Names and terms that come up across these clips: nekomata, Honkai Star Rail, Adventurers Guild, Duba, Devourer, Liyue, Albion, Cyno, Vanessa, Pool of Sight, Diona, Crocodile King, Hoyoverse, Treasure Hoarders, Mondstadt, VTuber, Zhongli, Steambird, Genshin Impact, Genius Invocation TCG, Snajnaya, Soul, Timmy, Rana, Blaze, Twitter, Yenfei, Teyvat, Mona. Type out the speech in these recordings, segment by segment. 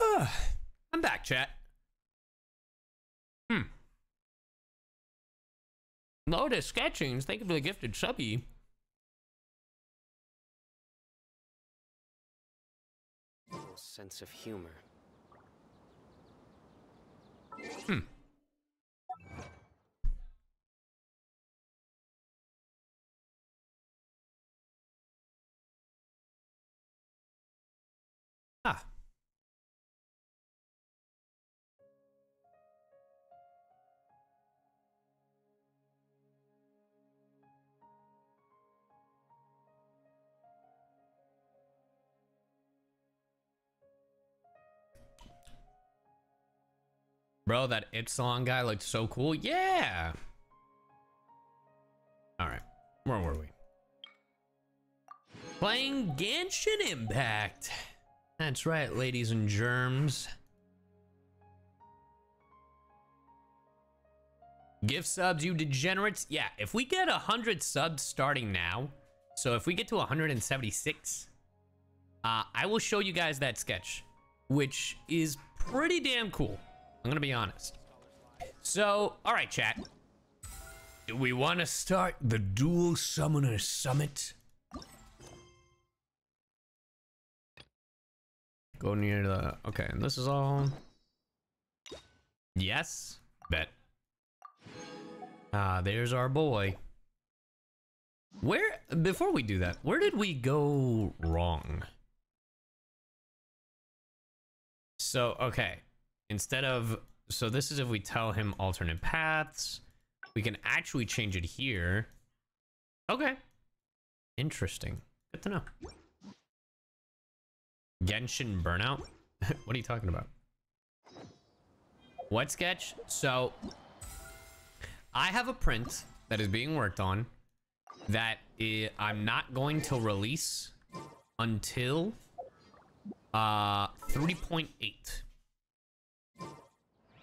I'm back, chat. Lotus Sketchings, thank you for the gifted subby. Little sense of humor. Bro, that Ypsilon guy looked so cool. Yeah. All right. Where were we? Playing Genshin Impact. That's right, ladies and germs. Gift subs, you degenerates. Yeah, if we get 100 subs starting now, so if we get to 176, I will show you guys that sketch, which is pretty damn cool. I'm gonna be honest. So, all right, chat. Do we want to start the Dual Summoner Summit? Go near the... Okay, and this is all... Yes, bet. There's our boy. Where... Before we do that, where did we go wrong? So, okay. Instead of, so this is if we tell him alternate paths, we can actually change it here. Okay. Interesting. Good to know. Genshin burnout? What are you talking about? What sketch? So I have a print that is being worked on that I'm not going to release until 3.8.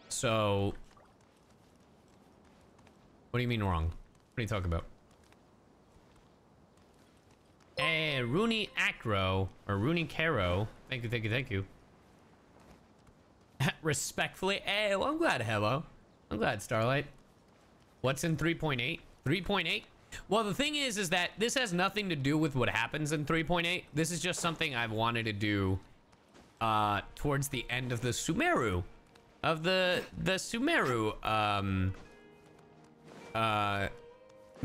So, what do you mean wrong? What are you talking about? Hey, Rooney Acro, or Rooney Caro. Thank you, thank you, thank you. Respectfully, hey, well, I'm glad, hello. I'm glad, Starlight. What's in 3.8? 3.8? Well, the thing is that this has nothing to do with what happens in 3.8. This is just something I've wanted to do towards the end of the Sumeru. Of the Sumeru, the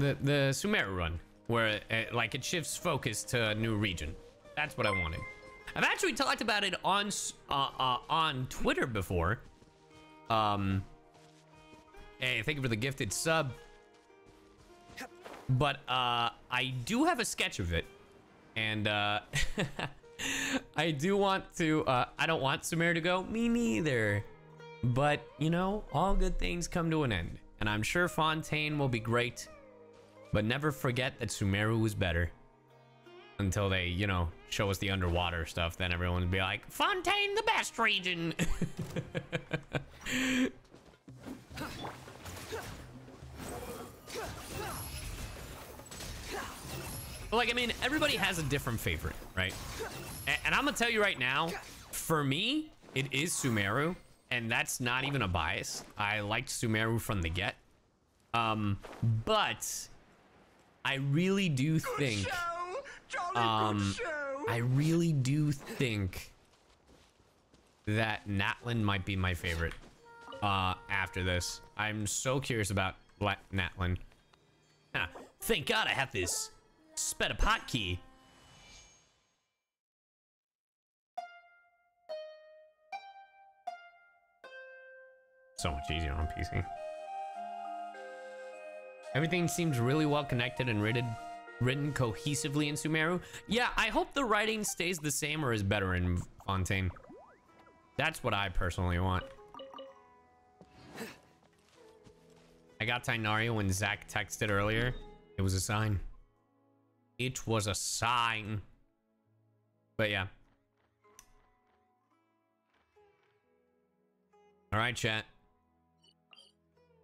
Sumeru run, where like it shifts focus to a new region. That's what I wanted. I've actually talked about it on Twitter before. Hey, thank you for the gifted sub. But I do have a sketch of it, and I do want to. I don't want Sumeru to go. Me neither. But, you know, all good things come to an end. And I'm sure Fontaine will be great. But never forget that Sumeru was better. Until they, you know, show us the underwater stuff. Then everyone will be like, Fontaine, the best region! Like, I mean, everybody has a different favorite, right? And I'm gonna tell you right now, for me, it is Sumeru. And that's not even a bias. I liked Sumeru from the get. But I really do think... I really do think that Natlan might be my favorite after this. I'm so curious about Natlan. Huh. Thank God I have this sped up hotkey. So much easier on PC. Everything seems really well connected and written cohesively in Sumeru. Yeah, I hope the writing stays the same or is better in Fontaine. That's what I personally want. I got Tainaria when Zach texted earlier. It was a sign. It was a sign. But yeah. All right, chat.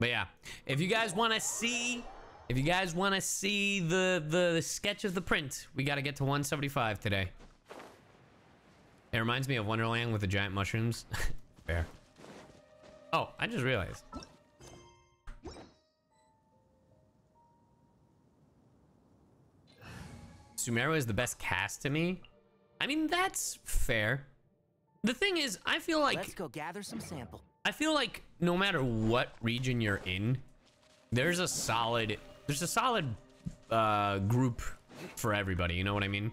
But yeah, if you guys want to see, the sketch of the print, we got to get to 175 today. It reminds me of Wonderland with the giant mushrooms. Fair. Oh, I just realized. Sumeru is the best cast to me. I mean, that's fair. The thing is, I feel like... Let's go gather some sample. I feel like no matter what region you're in, there's a solid group for everybody. You know what I mean?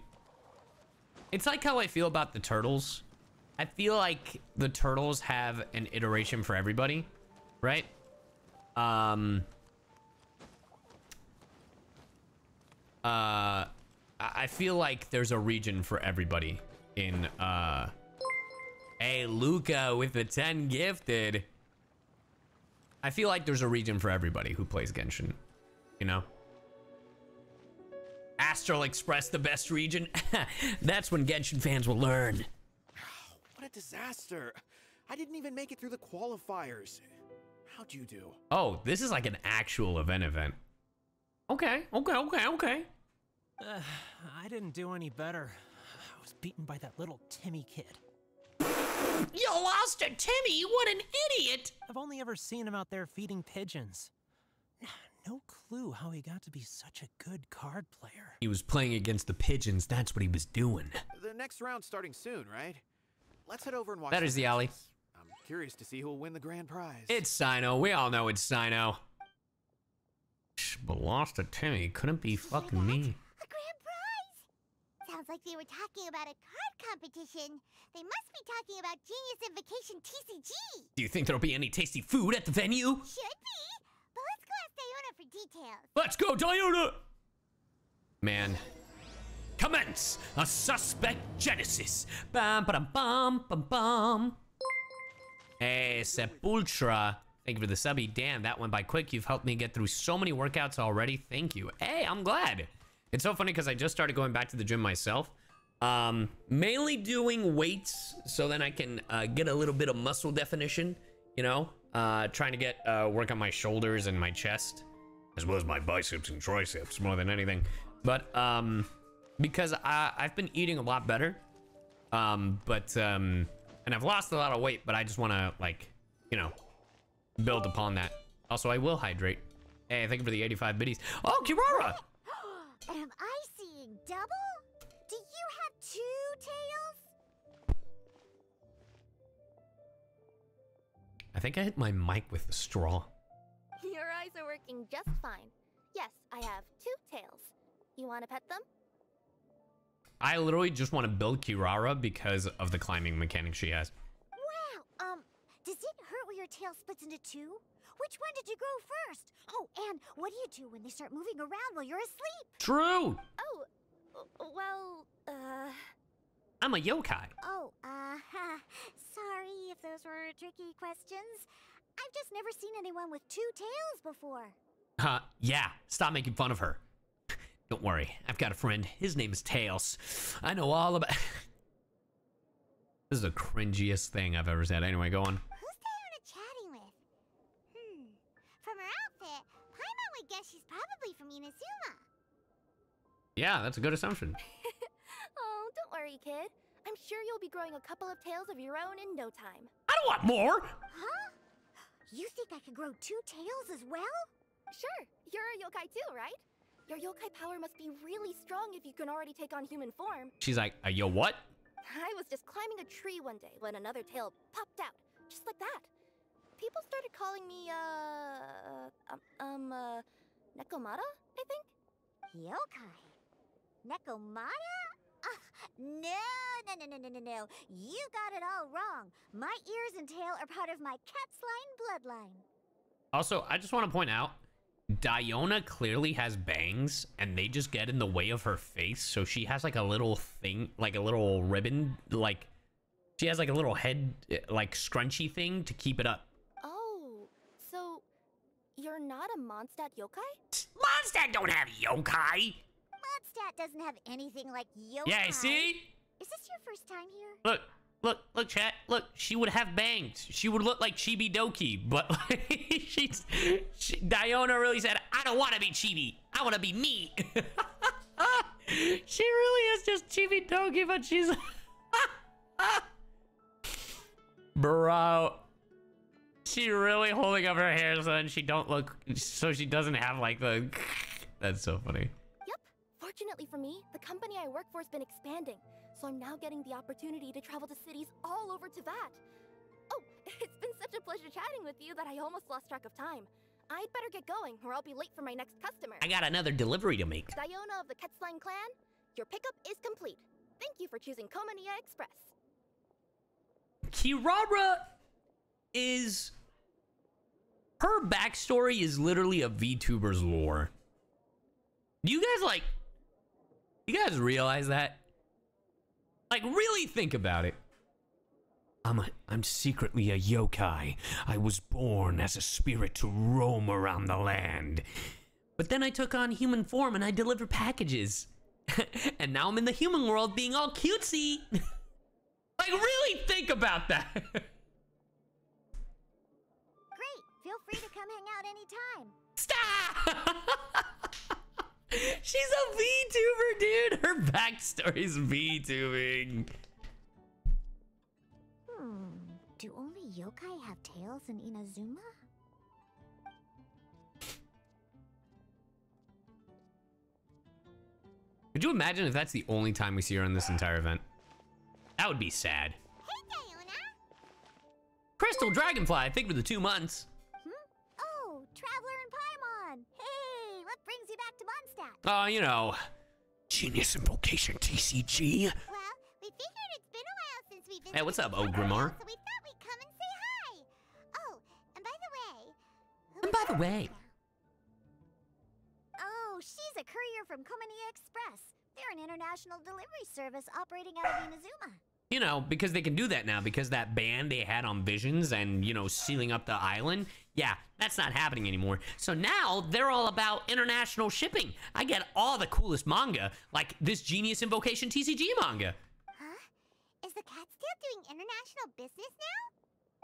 It's like how I feel about the turtles. I feel like the turtles have an iteration for everybody, right? I feel like there's a region for everybody in, hey, Luca with the 10 gifted. I feel like there's a region for everybody who plays Genshin, you know? Astral Express, the best region. That's when Genshin fans will learn. What a disaster. I didn't even make it through the qualifiers. How'd you do? Oh, this is like an actual event. Okay, okay. I didn't do any better. I was beaten by that little Timmy kid. You lost to Timmy? What an idiot! I've only ever seen him out there feeding pigeons. No clue how he got to be such a good card player. He was playing against the pigeons. That's what he was doing. The next round's starting soon, right? Let's head over and watch. That is the alley. I'm curious to see who'll win the grand prize. It's Cyno. We all know it's Cyno. But lost to Timmy. Couldn't be fucking me. Sounds like they were talking about a card competition. They must be talking about Genius Invocation TCG. Do you think there'll be any tasty food at the venue? Should be, but let's go ask Diona for details. Let's go, Diona! Man. Commence a suspect genesis. Bam, ba-dum, bum, bum, bum. Hey, Sepultura. Thank you for the subby. Damn, that went by quick. You've helped me get through so many workouts already. Thank you. Hey, I'm glad. It's so funny because I just started going back to the gym myself, mainly doing weights so then I can get a little bit of muscle definition, you know, trying to get work on my shoulders and my chest, as well as my biceps and triceps more than anything. But because I've been eating a lot better, and I've lost a lot of weight, but I just want to, like, you know, build upon that. Also, I will hydrate. Hey, thank you for the 85 biddies. Oh, Kirara! Am I seeing double? Do you have two tails? I think I hit my mic with the straw. Your eyes are working just fine. Yes, I have two tails. You want to pet them? I literally just want to build Kirara because of the climbing mechanic she has. Wow, does it hurt when your tail splits into two? Which one did you grow first? Oh, and what do you do when they start moving around while you're asleep? True! Oh, well, I'm a yokai. Oh, sorry if those were tricky questions. I've just never seen anyone with two tails before. Yeah, stop making fun of her. Don't worry, I've got a friend. His name is Tails. I know all about... This is the cringiest thing I've ever said. Anyway, go on. Guess she's probably from Inazuma. Yeah, that's a good assumption. Oh, don't worry, kid. I'm sure you'll be growing a couple of tails of your own in no time. I don't want more! Huh? You think I could grow two tails as well? Sure. You're a yokai too, right? Your yokai power must be really strong if you can already take on human form. She's like, yo what? I was just climbing a tree one day when another tail popped out. Just like that. People started calling me, nekomata, I think? Yokai. Nekomata? No. You got it all wrong. My ears and tail are part of my cat's line bloodline. Also, I just want to point out, Diona clearly has bangs, and they just get in the way of her face, so she has, like, a little thing, like, a little ribbon, like, she has, like, a little head, like, scrunchy thing to keep it up. You're not a Mondstadt yokai? Mondstadt don't have yokai! Mondstadt doesn't have anything like yokai. Yeah, see? Is this your first time here? Look, chat. Look, she would have bangs. She would look like Chibi Doki, but like, Diona really said, I don't want to be chibi. I want to be me. She really is just Chibi Doki, but she's... Bro. She really holding up her hair so that she don't look, so she doesn't have like the... That's so funny. Yep. Fortunately for me, the company I work for has been expanding. So I'm now getting the opportunity to travel to cities all over Teyvat. Oh, it's been such a pleasure chatting with you that I almost lost track of time. I'd better get going or I'll be late for my next customer. I got another delivery to make. Diona of the Ketsline clan, your pickup is complete. Thank you for choosing Komania Express. Kirara is... Her backstory is literally a VTuber's lore. Do you guys like... You guys realize that? Like, really think about it. I'm secretly a yokai. I was born as a spirit to roam around the land. But then I took on human form and I delivered packages. And now I'm in the human world being all cutesy. Like, really think about that. Great. Feel free to come hang out anytime. Stop! She's a VTuber, dude. Her backstory's VTubing. Do only yokai have tails in Inazuma? Could you imagine if that's the only time we see her in this entire event? That would be sad. Hey, Diona! Crystal Dragonfly, I think for the 2 months. Hmm? Oh, Traveler and Paimon! Hey, what brings you back to Mondstadt? Oh, you know, Genius Invocation TCG. Well, we figured it's been a while since we've been. Hey, what's up, Ogrimmar? So we thought we'd come and say hi. Oh, and by the way. Oh, she's a courier from Komania Express. They're an international delivery service operating out of Inazuma. You know, because they can do that now, because that ban they had on Visions and, you know, sealing up the island. Yeah, that's not happening anymore. So now they're all about international shipping. I get all the coolest manga, like this Genius Invocation TCG manga. Huh? Is the cat still doing international business now?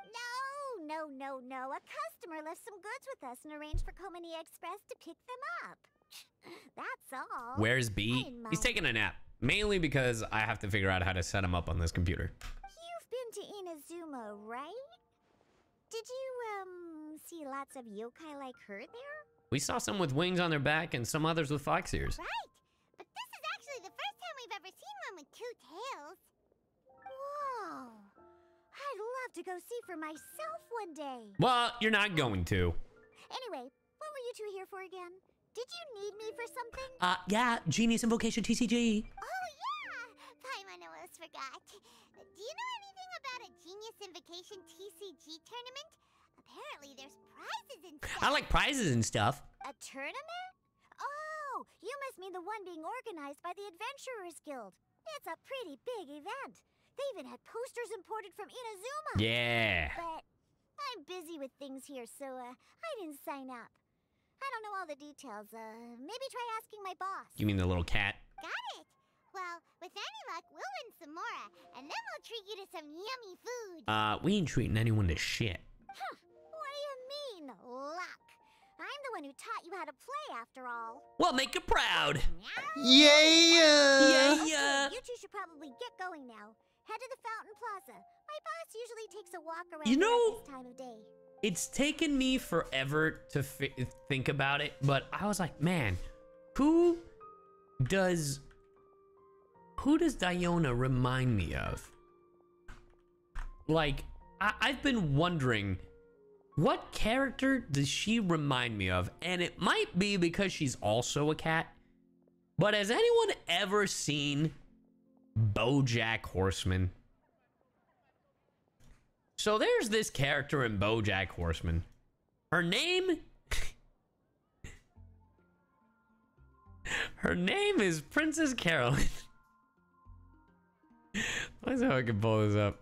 No. A customer left some goods with us and arranged for Komania Express to pick them up. That's all. Where's B? He's taking a nap. Mainly because I have to figure out how to set him up on this computer. You've been to Inazuma, right? Did you, see lots of yokai like her there? We saw some with wings on their back and some others with fox ears. Right. But this is actually the first time we've ever seen one with 2 tails. Whoa. I'd love to go see for myself one day. Well, you're not going to. Anyway, what were you two here for again? Did you need me for something? Yeah, Genius Invocation TCG. Oh, yeah! Paimon almost forgot. Do you know anything about a Genius Invocation TCG tournament? Apparently there's prizes and stuff. I like prizes and stuff. A tournament? Oh, you must mean the one being organized by the Adventurers Guild. It's a pretty big event. They even had posters imported from Inazuma. Yeah. But I'm busy with things here, so I didn't sign up. I don't know all the details. Maybe try asking my boss. You mean the little cat? Got it. Well, with any luck, we'll win some more, and then we'll treat you to some yummy food. We ain't treating anyone to shit. Huh. What do you mean, luck? I'm the one who taught you how to play, after all. Well, make you proud. Yeah. Yeah. Okay, you two should probably get going now. Head to the Fountain Plaza. My boss usually takes a walk around, you know, this time of day. It's taken me forever to think about it, but I was like, man, who does Diona remind me of? Like, I've been wondering, what character does she remind me of? And it might be because she's also a cat, but has anyone ever seen BoJack Horseman? So there's this character in BoJack Horseman. Her name... Her name is Princess Carolyn. Let's see how I can pull this up.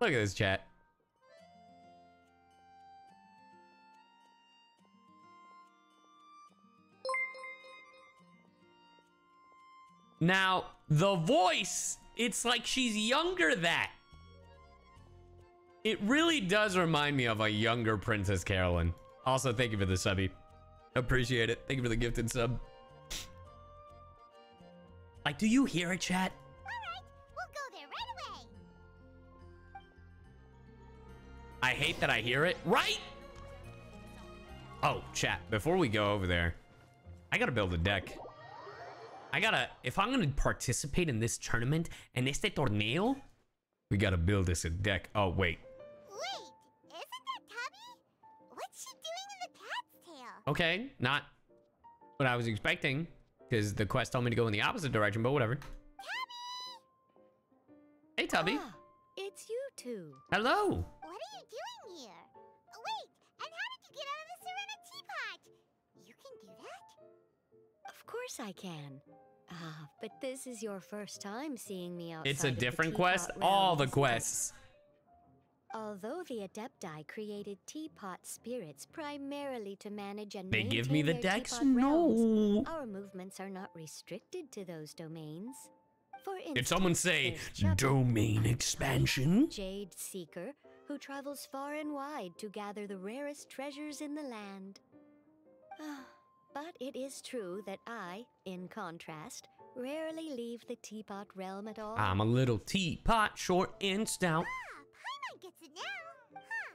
Look at this chat. Now, the voice, it's like she's younger that. It really does remind me of a younger Princess Carolyn. Also, thank you for the subby. Appreciate it. Thank you for the gifted sub. Like, do you hear it, chat? Alright, we'll go there right away. I hate that I hear it, right? Oh, chat, before we go over there, I gotta build a deck. I gotta, if I'm gonna participate in this tournament, en este torneo, we gotta build this a deck. Oh, wait. Wait, isn't that Tabby? What's she doing in the cat's tail? Okay, not what I was expecting, because the quest told me to go in the opposite direction, but whatever. Tabby! Hey, Tabby. Ah, it's you two. Hello. What are you doing here? Wait, and how did you get out of the Serena teapot? You can do that? Of course I can. Ah, but this is your first time seeing me outside. It's a different quest? All the quests. Although the Adepti created teapot spirits primarily to manage and maintain their teapot realms. They give me the decks? No. Our movements are not restricted to those domains. For instance, did someone say domain expansion? Jade Seeker, who travels far and wide to gather the rarest treasures in the land. But it is true that I, in contrast, rarely leave the teapot realm at all. I'm a little teapot, short and stout. Ah, Paimon gets it now. Huh.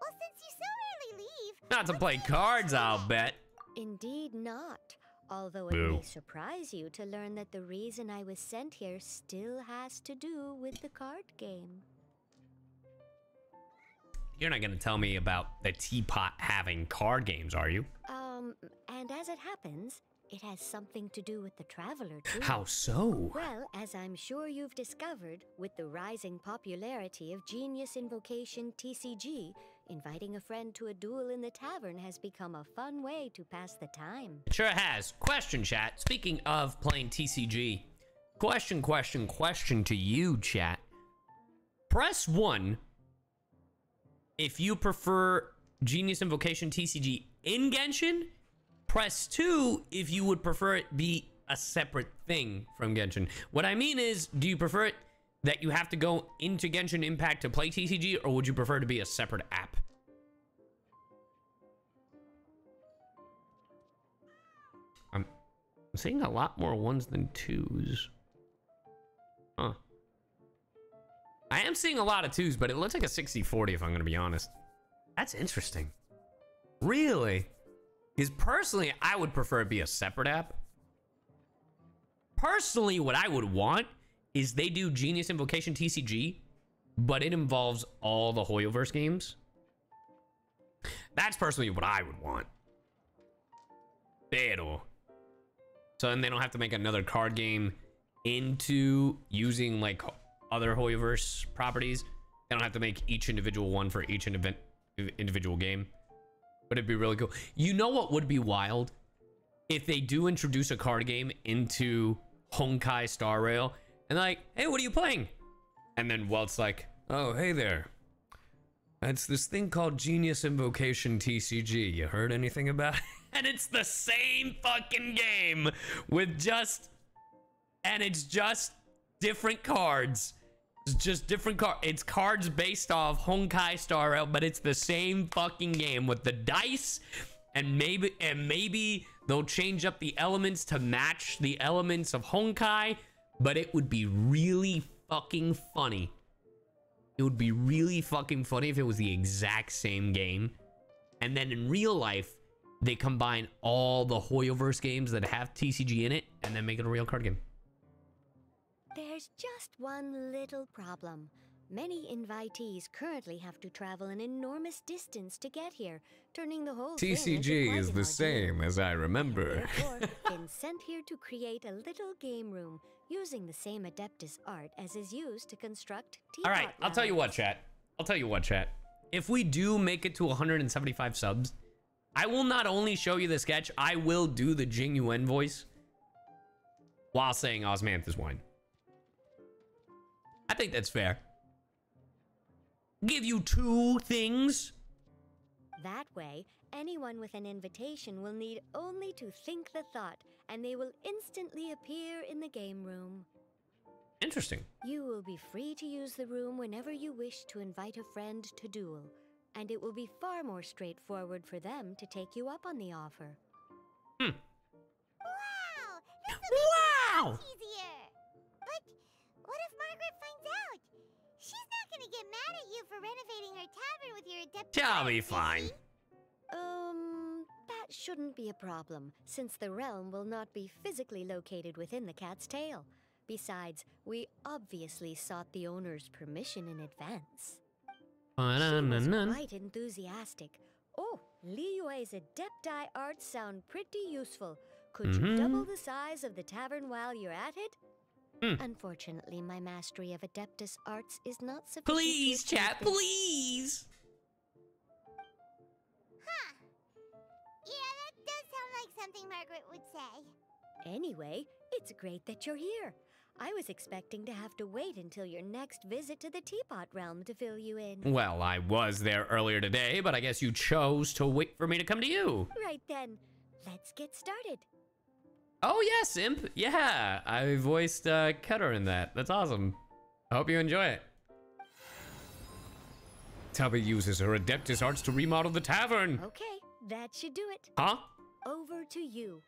Well, since you so rarely leave... Not to play cards, I'll bet. Indeed not. Although it may surprise you to learn that the reason I was sent here still has to do with the card game. You're not going to tell me about the teapot having card games, are you? And as it happens, it has something to do with the Traveler, too. How so? Well, as I'm sure you've discovered, with the rising popularity of Genius Invocation TCG, inviting a friend to a duel in the tavern has become a fun way to pass the time. It sure has. Question, chat. Speaking of playing TCG, question to you, chat. Press 1 if you prefer Genius Invocation TCG in Genshin. Press 2 if you would prefer it be a separate thing from Genshin. What I mean is, do you prefer it that you have to go into Genshin Impact to play TCG, or would you prefer to be a separate app? I'm seeing a lot more ones than twos. Huh. I am seeing a lot of twos, but it looks like a 60-40 if I'm going to be honest. That's interesting. Really? Because personally, I would prefer it be a separate app. Personally, what I would want is they do Genius Invocation TCG, but it involves all the Hoyoverse games. That's personally what I would want. Pero. So then they don't have to make another card game into using like other Hoyoverse properties. They don't have to make each individual one for each individual game. But it'd be really cool. You know what would be wild? If they do introduce a card game into Honkai Star Rail, and like, hey, what are you playing? And then Welt's like, oh, hey there. It's this thing called Genius Invocation TCG. You heard anything about it? And it's the same fucking game with just... And it's just different cards. It's just different cards. It's cards based off Honkai Star Rail, but it's the same fucking game with the dice, and maybe they'll change up the elements to match the elements of Honkai, but it would be really fucking funny. It would be really fucking funny if it was the exact same game. And then in real life, they combine all the Hoyoverse games that have TCG in it and then make it a real card game. There's just one little problem. Many invitees currently have to travel an enormous distance to get here, turning the whole TCG is the same as I remember. Been sent here to create a little game room using the same Adeptus art as is used to construct teapot. All right, I'll tell you what, chat. If we do make it to 175 subs, I will not only show you the sketch, I will do the Jing Yuan voice while saying Osmanthus wine. I think that's fair. Give you two things. That way, anyone with an invitation will need only to think the thought, and they will instantly appear in the game room. Interesting. You will be free to use the room whenever you wish to invite a friend to duel, and it will be far more straightforward for them to take you up on the offer. Hmm. Wow! This will be much easier. get mad at you for renovating her tavern with your adept... She'll be fine. That shouldn't be a problem, since the realm will not be physically located within the cat's tail. Besides, we obviously sought the owner's permission in advance. She was quite enthusiastic. Oh, Liyue's adepti arts sound pretty useful. Could you double the size of the tavern while you're at it? Unfortunately, my mastery of adeptus arts is not sufficient. Please, chat, please! Huh. Yeah, that does sound like something Margaret would say. Anyway, it's great that you're here. I was expecting to have to wait until your next visit to the Teapot Realm to fill you in. Well, I was there earlier today, but I guess you chose to wait for me to come to you. Right then, let's get started. Oh yes, Imp. Yeah, I voiced Cutter in that. That's awesome. I hope you enjoy it. Tabby uses her Adeptus Arts to remodel the tavern. Okay, that should do it. Huh? Over to you.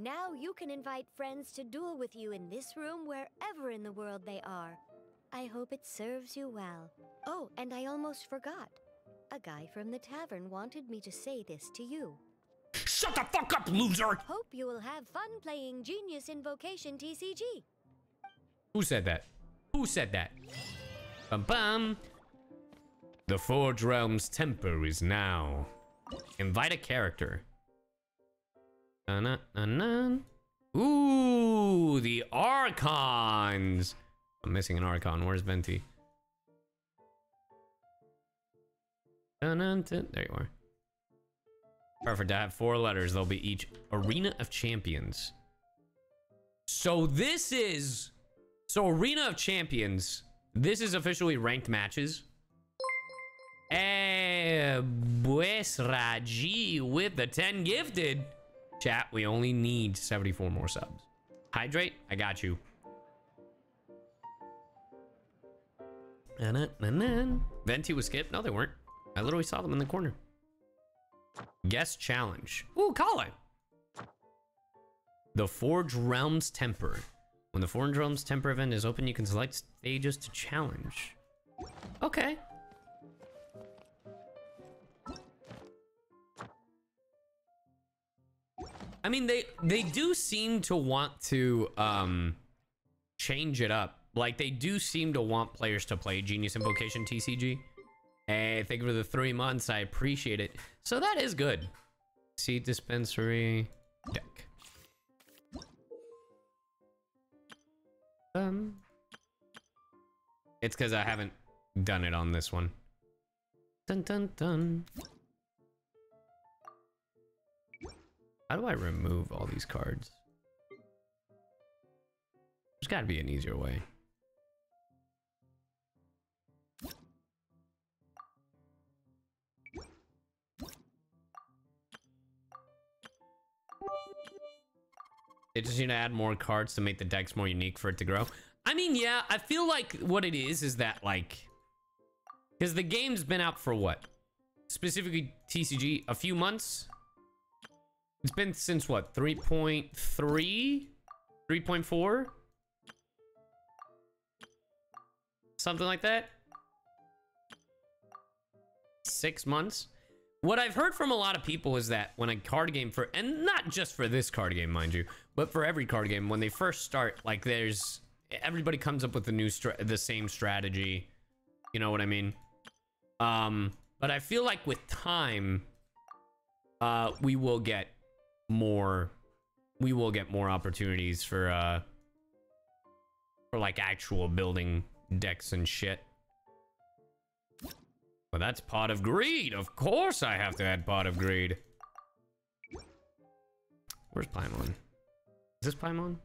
Now you can invite friends to duel with you in this room wherever in the world they are. I hope it serves you well. Oh, and I almost forgot. A guy from the tavern wanted me to say this to you. Shut the fuck up, loser! Hope you will have fun playing Genius Invocation TCG. Who said that? Who said that? Bum bum. The Forge Realm's temper is now. Invite a character. Ooh, the Archons. I'm missing an Archon. Where's Venti? There you are. Perfect. I have four letters. They'll be each Arena of Champions. So this is... So Arena of Champions. This is officially ranked matches. Eh, Buesraji with the 10 gifted. Chat, we only need 74 more subs. Hydrate, I got you. Venti was skipped. No, they weren't. I literally saw them in the corner. Guest challenge. Ooh, Colin. The Forge Realm's Temper. When the Forge Realm's Temper event is open, you can select stages to challenge. Okay. I mean, they do seem to want to change it up. Like, they do seem to want players to play Genius Invocation TCG. Hey, thank you for the 3 months. I appreciate it. So that is good. Seed dispensary deck. It's because I haven't done it on this one. Dun dun dun. How do I remove all these cards? There's got to be an easier way. They just need to add more cards to make the decks more unique for it to grow. I mean, yeah, I feel like what it is that, like... Because the game's been out for what? Specifically TCG, a few months? It's been since what, 3.3? 3.4? Something like that? 6 months? What I've heard from a lot of people is that when a card game for, and not just for this card game, mind you, but for every card game, when they first start, like there's, everybody comes up with the same strategy. You know what I mean? But I feel like with time, we will get more, opportunities for like actual building decks and shit. Well, that's Pot of Greed. Of course I have to add Pot of Greed. Where's Paimon? Is this Paimon?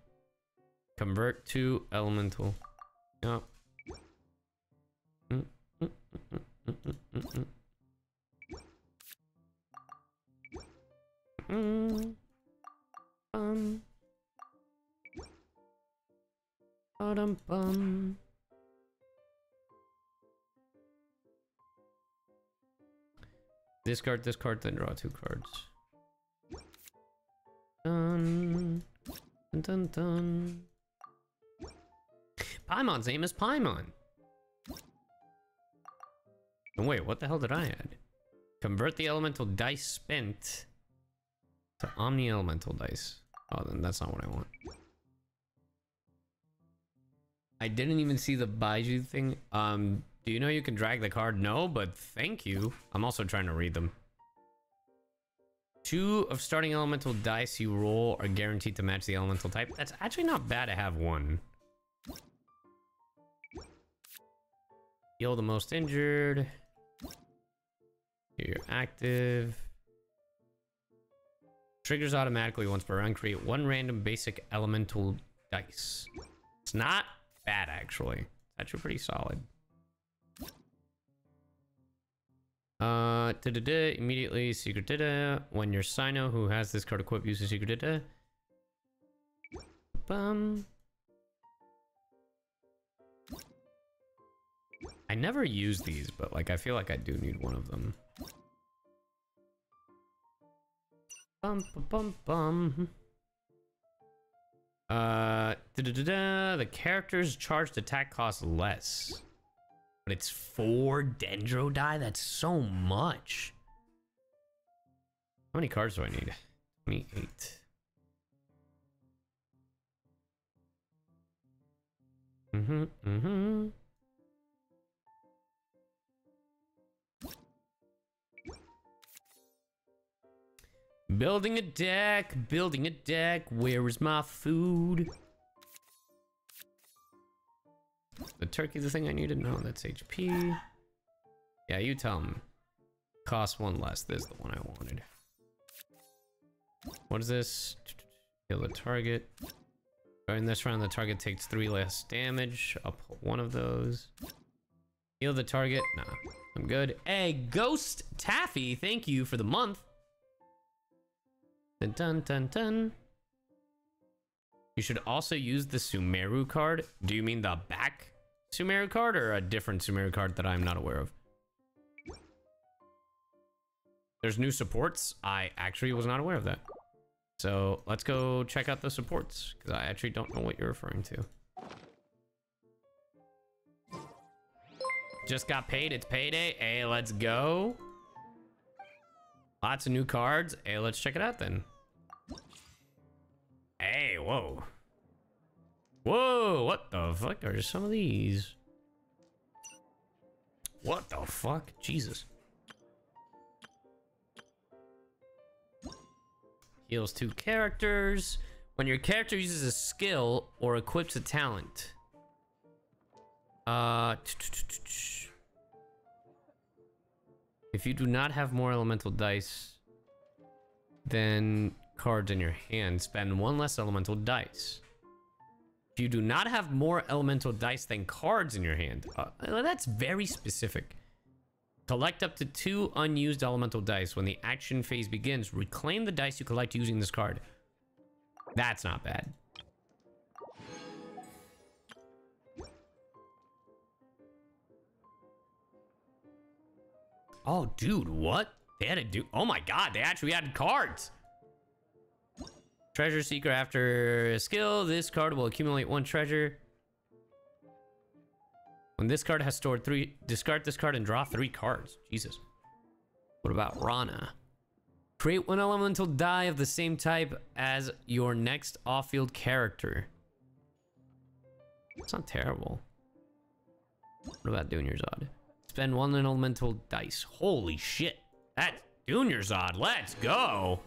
Convert to elemental. No. Discard this card, then draw two cards. Dun dun dun. Paimon's name is Paimon. And wait, what the hell did I add? Convert the elemental dice spent to omni elemental dice. Oh, then that's not what I want. I didn't even see the Baiju thing. Do you know you can drag the card? No, but thank you. I'm also trying to read them. 2 of starting elemental dice you roll are guaranteed to match the elemental type. That's actually not bad to have one. Heal the most injured. You're active. Triggers automatically once per round. Create 1 random basic elemental dice. It's not bad, actually. It's actually pretty solid. Immediately secret data. When your Cyno who has this card equipped uses secret data. I never use these, but like I feel like I do need one of them. The character's charged attack costs less. But it's 4 dendro die? That's so much. How many cards do I need? 28. Building a deck, where is my food? The turkey, the thing I needed? No, that's HP. Yeah, you tell me. Cost 1 less. This is the one I wanted. What is this? Kill the target. During this round, the target takes 3 less damage. I'll put 1 of those. Heal the target. Nah, I'm good. Hey, Ghost Taffy, thank you for the month. Dun dun dun dun. You should also use the Sumeru card. Do you mean the back Sumeru card or a different Sumeru card that I'm not aware of? There's new supports. I actually was not aware of that. So let's go check out the supports because I actually don't know what you're referring to. Just got paid. It's payday. Hey, let's go. Lots of new cards. Hey, let's check it out then. Hey, whoa. Whoa, what the fuck are some of these? What the fuck? Jesus. Heals 2 characters. When your character uses a skill or equips a talent. If you do not have more elemental dice, then... cards in your hand, spend 1 less elemental dice. If you do not have more elemental dice than cards in your hand, that's very specific. Collect up to 2 unused elemental dice. When the action phase begins, reclaim the dice you collect using this card. That's not bad. Oh, dude, what? They had to do... Oh my god, they actually had cards! Treasure Seeker after a skill. This card will accumulate 1 treasure. When this card has stored 3, discard this card and draw 3 cards. Jesus. What about Rana? Create 1 elemental die of the same type as your next off-field character. That's not terrible. What about Dunyarzod? Spend 1 elemental dice. Holy shit. That's Dunyarzod. Let's go.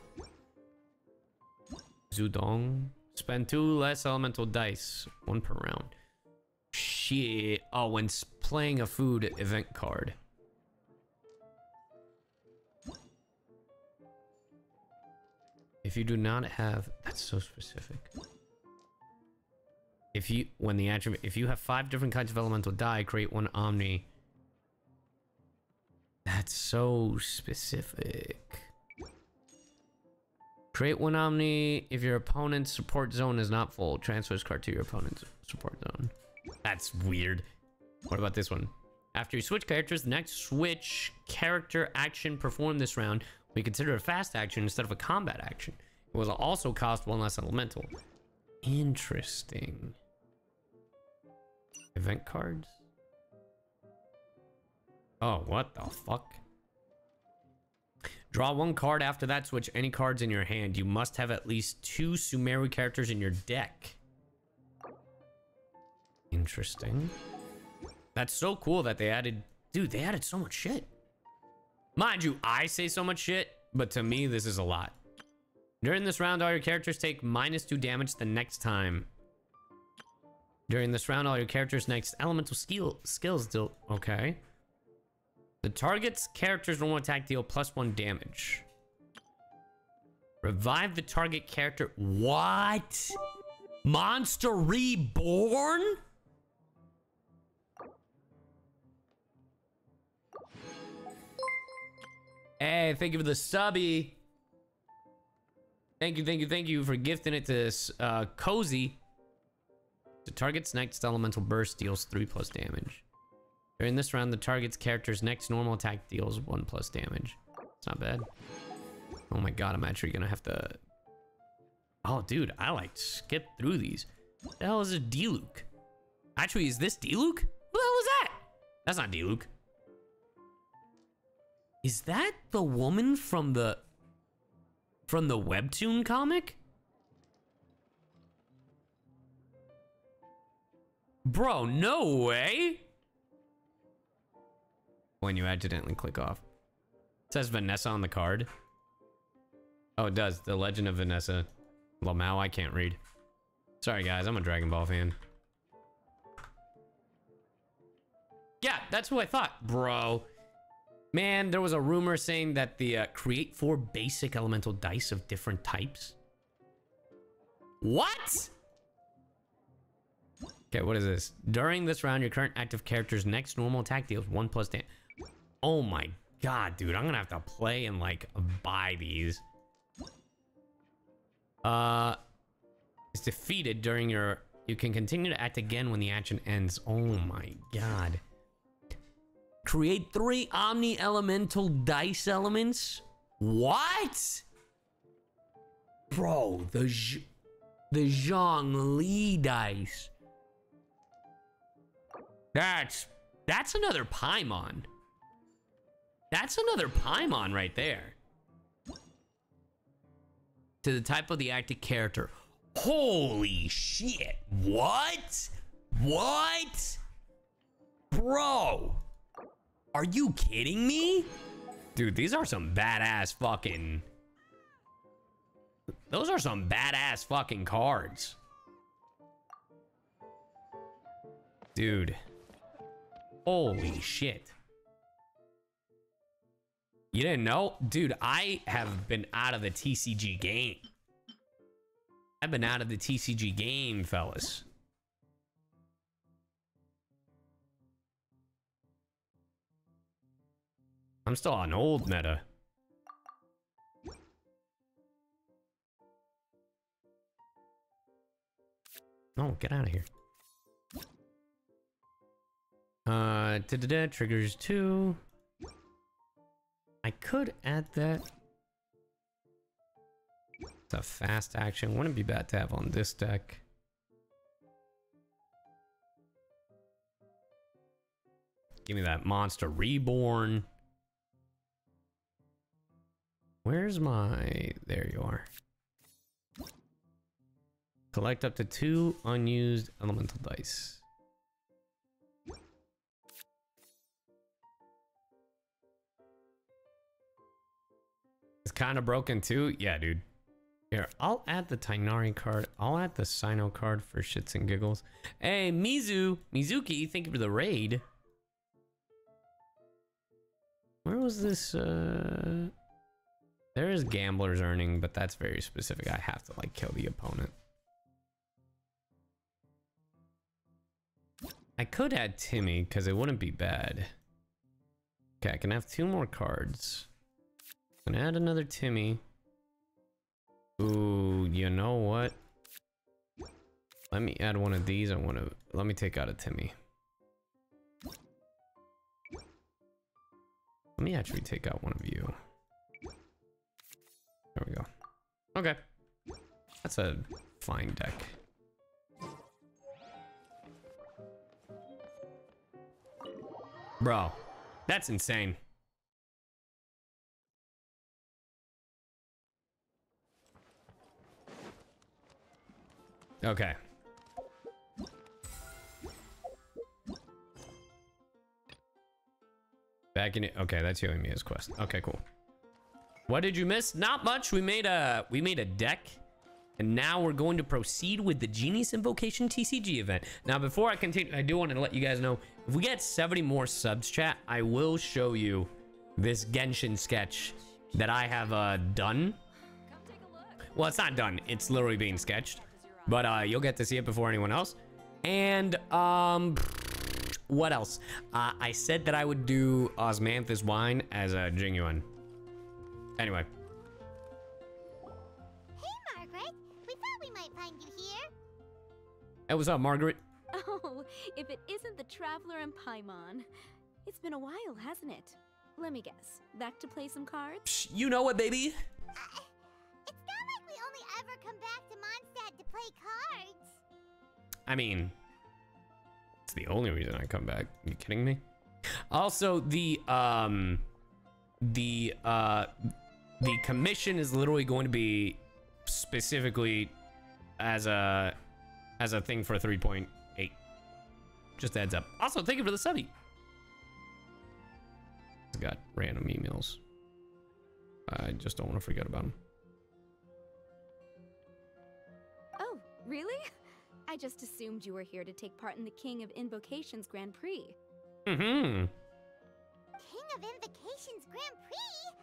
Zudong. Spend 2 less elemental dice. 1 per round. Shit. Oh, when playing a food event card. If you do not have... That's so specific. If you... When the attribute... If you have 5 different kinds of elemental die, create 1 omni. That's so specific. Create 1 omni if your opponent's support zone is not full. Transfer this card to your opponent's support zone. That's weird. What about this one? After you switch characters, the next switch character action performed this round we consider a fast action instead of a combat action. It will also cost 1 less elemental. Interesting. Event cards? Oh, what the fuck? Draw one card. After that, switch any cards in your hand. You must have at least 2 Sumeru characters in your deck. Interesting. That's so cool that they added... Dude, they added so much shit. Mind you, I say so much shit, but to me, this is a lot. During this round, all your characters take -2 damage the next time. During this round, all your characters' next elemental skills deal... Okay. The target's character's normal attack deal +1 damage. Revive the target character. What? Monster Reborn? Hey, thank you for the subby. Thank you for gifting it to this Cozy. The target's next elemental burst deals 3+ damage. During this round, the target's character's next normal attack deals 1+ damage. It's not bad. Oh my god, I'm actually gonna have to... Oh, dude, I like skip through these. What the hell is a Diluc? Actually, is this Diluc? What the hell was that? That's not Diluc. Is that the woman from the... webtoon comic? Bro, no way! When you accidentally click off. It says Vanessa on the card. Oh, it does. The Legend of Vanessa. Lamau, I can't read. Sorry, guys. I'm a Dragon Ball fan. Yeah, that's who I thought, bro. Man, there was a rumor saying that the create 4 basic elemental dice of different types. What? Okay, what is this? During this round, your current active character's next normal attack deals 1+ damage. Oh my god, dude. I'm gonna have to play and, like, buy these. It's defeated during your... You can continue to act again when the action ends. Oh my god. Create 3 omni-elemental dice elements? What? Bro, the Zhongli dice. That's another Paimon. That's another Paimon right there. To the type of the active character. Holy shit. What? What? Bro. Are you kidding me? Dude, these are some badass fucking... Those are some badass fucking cards. Dude. Holy shit. You didn't know? Dude, I have been out of the TCG game. I've been out of the TCG game, fellas. I'm still on old meta. No, get out of here. Triggers 2. I could add that. It's a fast action. Wouldn't be bad to have on this deck. Give me that Monster Reborn. Where's my... There you are. Collect up to 2 unused elemental dice. It's kind of broken too? Yeah, dude. Here, I'll add the Tainari card. I'll add the Cyno card for shits and giggles. Hey, Mizuki, thank you for the raid. Where was this, There is Gambler's Earning, but that's very specific. I have to, like, kill the opponent. I could add Timmy, because it wouldn't be bad. Okay, I can have 2 more cards. And add another Timmy. Ooh, you know what? Let me add one of these. Let me take out a Timmy. Let me actually take out one of you. There we go. Okay. That's a fine deck. Bro. That's insane. Okay. Back in it. Okay, that's you and Mia's quest. Okay, cool. What did you miss? Not much. We made a deck. And now we're going to proceed with the Genius Invocation TCG event. Now, before I continue, I do want to let you guys know, if we get 70 more subs, chat, I will show you this Genshin sketch that I have done. Well, it's not done. It's literally being sketched. But you'll get to see it before anyone else. And, what else? I said that I would do Osmanthus Wine as a Jing Yuan. Anyway. Hey, what's up, Margaret? Oh, if it isn't the Traveler and Paimon. It's been a while, hasn't it? Let me guess. Back to play some cards? Psh, you know what, baby? It's not like we only ever come back to Mondstadt to play cards. I mean, it's the only reason I come back. Are you kidding me? Also, the commission is literally going to be specifically as a... as a thing for 3.8. Just adds up. Also, thank you for the subby. It's got random emails. I just don't want to forget about them. Oh, really? I just assumed you were here to take part in the King of Invocations Grand Prix. Mm-hmm. King of Invocations Grand Prix?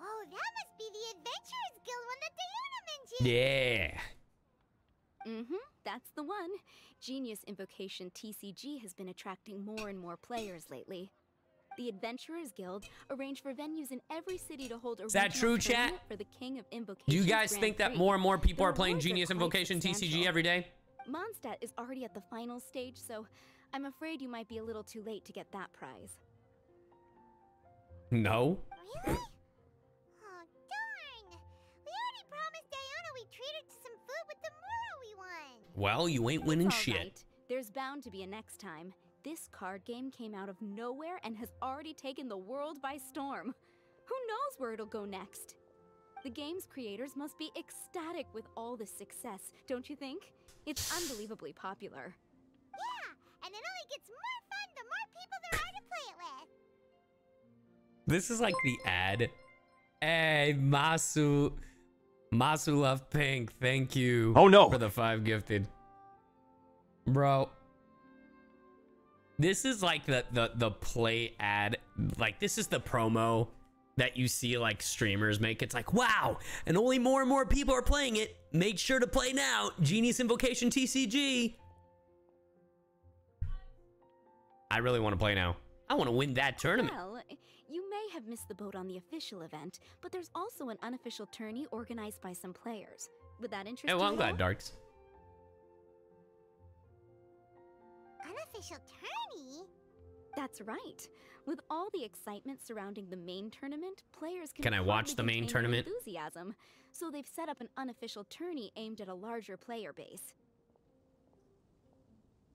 Oh, that must be the Adventurers Guild one that Diona mentioned. Yeah. Mm-hmm, that's the one. Genius Invocation TCG has been attracting more and more players lately. The Adventurers Guild arranged for venues in every city to hold a... Is that true, chat? For the King of Invocation. Do you guys think that more and more people are playing Genius Invocation TCG every day? Mondstadt is already at the final stage, so I'm afraid you might be a little too late to get that prize. No. Really? Oh, darn. We already promised Diona we treat her to some food with the... Well, you ain't winning shit. Right. There's bound to be a next time. This card game came out of nowhere and has already taken the world by storm. Who knows where it'll go next? The game's creators must be ecstatic with all this success, don't you think? It's unbelievably popular. Yeah, and it only gets more fun the more people there are to play it with. This is like the ad. Hey, Masu... Masu Love Pink, thank you. Oh no, for the 5 gifted, bro. This is like the play ad. Like this is the promo that you see like streamers make. It's like, wow, and only more and more people are playing it. Make sure to play now. Genius Invocation TCG. I really want to play now. I want to win that tournament. Well, you may have missed the boat on the official event, but there's also an unofficial tourney organized by some players. Would that interest you? Hey, well, I'm glad, Darks. Unofficial tourney? That's right. With all the excitement surrounding the main tournament, players can... Can I watch the main tournament? Enthusiasm, so they've set up an unofficial tourney aimed at a larger player base.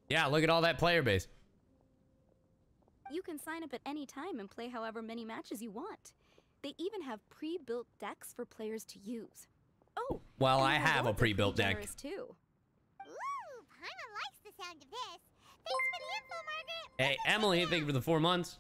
Yeah, look at all that player base. You can sign up at any time and play however many matches you want. They even have pre-built decks for players to use. Oh, well, I have a pre-built deck. Too. Ooh, Paimon likes the sound of this. Thanks for the info, Margaret. Hey, Emily, thank you for the 4 months.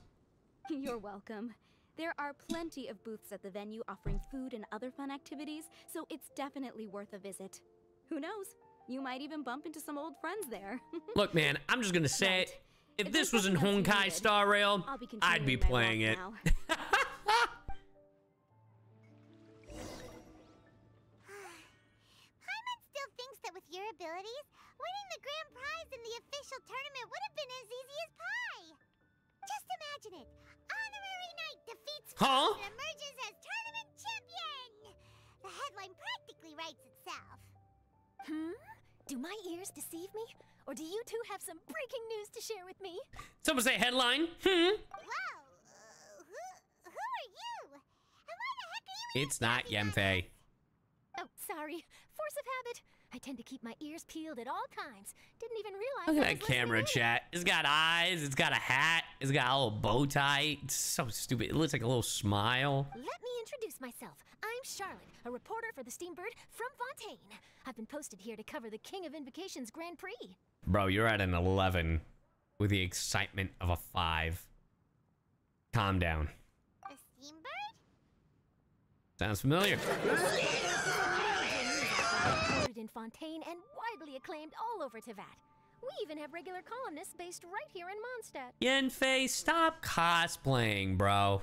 You're welcome. There are plenty of booths at the venue offering food and other fun activities, so it's definitely worth a visit. Who knows? You might even bump into some old friends there. Look, man, I'm just going to say it. If this was in Honkai Star Rail, I'd be playing it. Paimon still thinks that with your abilities, winning the grand prize in the official tournament would have been as easy as pie. Just imagine it. Honorary Knight defeats Fontaine and emerges as tournament champion. The headline practically writes itself. Hmm? Do my ears deceive me? Or do you two have some breaking news to share with me? Someone say headline. Hmm. Whoa. Who are you? And why the heck are you... It's not Yemfei. Oh, sorry. Force of habit. I I tend to keep my ears peeled at all times. Didn't even realize. Look at that camera, chat. It's got eyes. It's got a hat. It's got a little bow tie. It's so stupid. It looks like a little smile. Let me introduce myself. I'm Charlotte, a reporter for the Steambird from Fontaine. I've been posted here to cover the King of Invocations Grand Prix. Bro, you're at an 11 with the excitement of a 5. Calm down. A Steambird? Sounds familiar. In Fontaine and widely acclaimed all over Teyvat. We even have regular columnists based right here in Mondstadt. Yenfei, stop cosplaying, bro.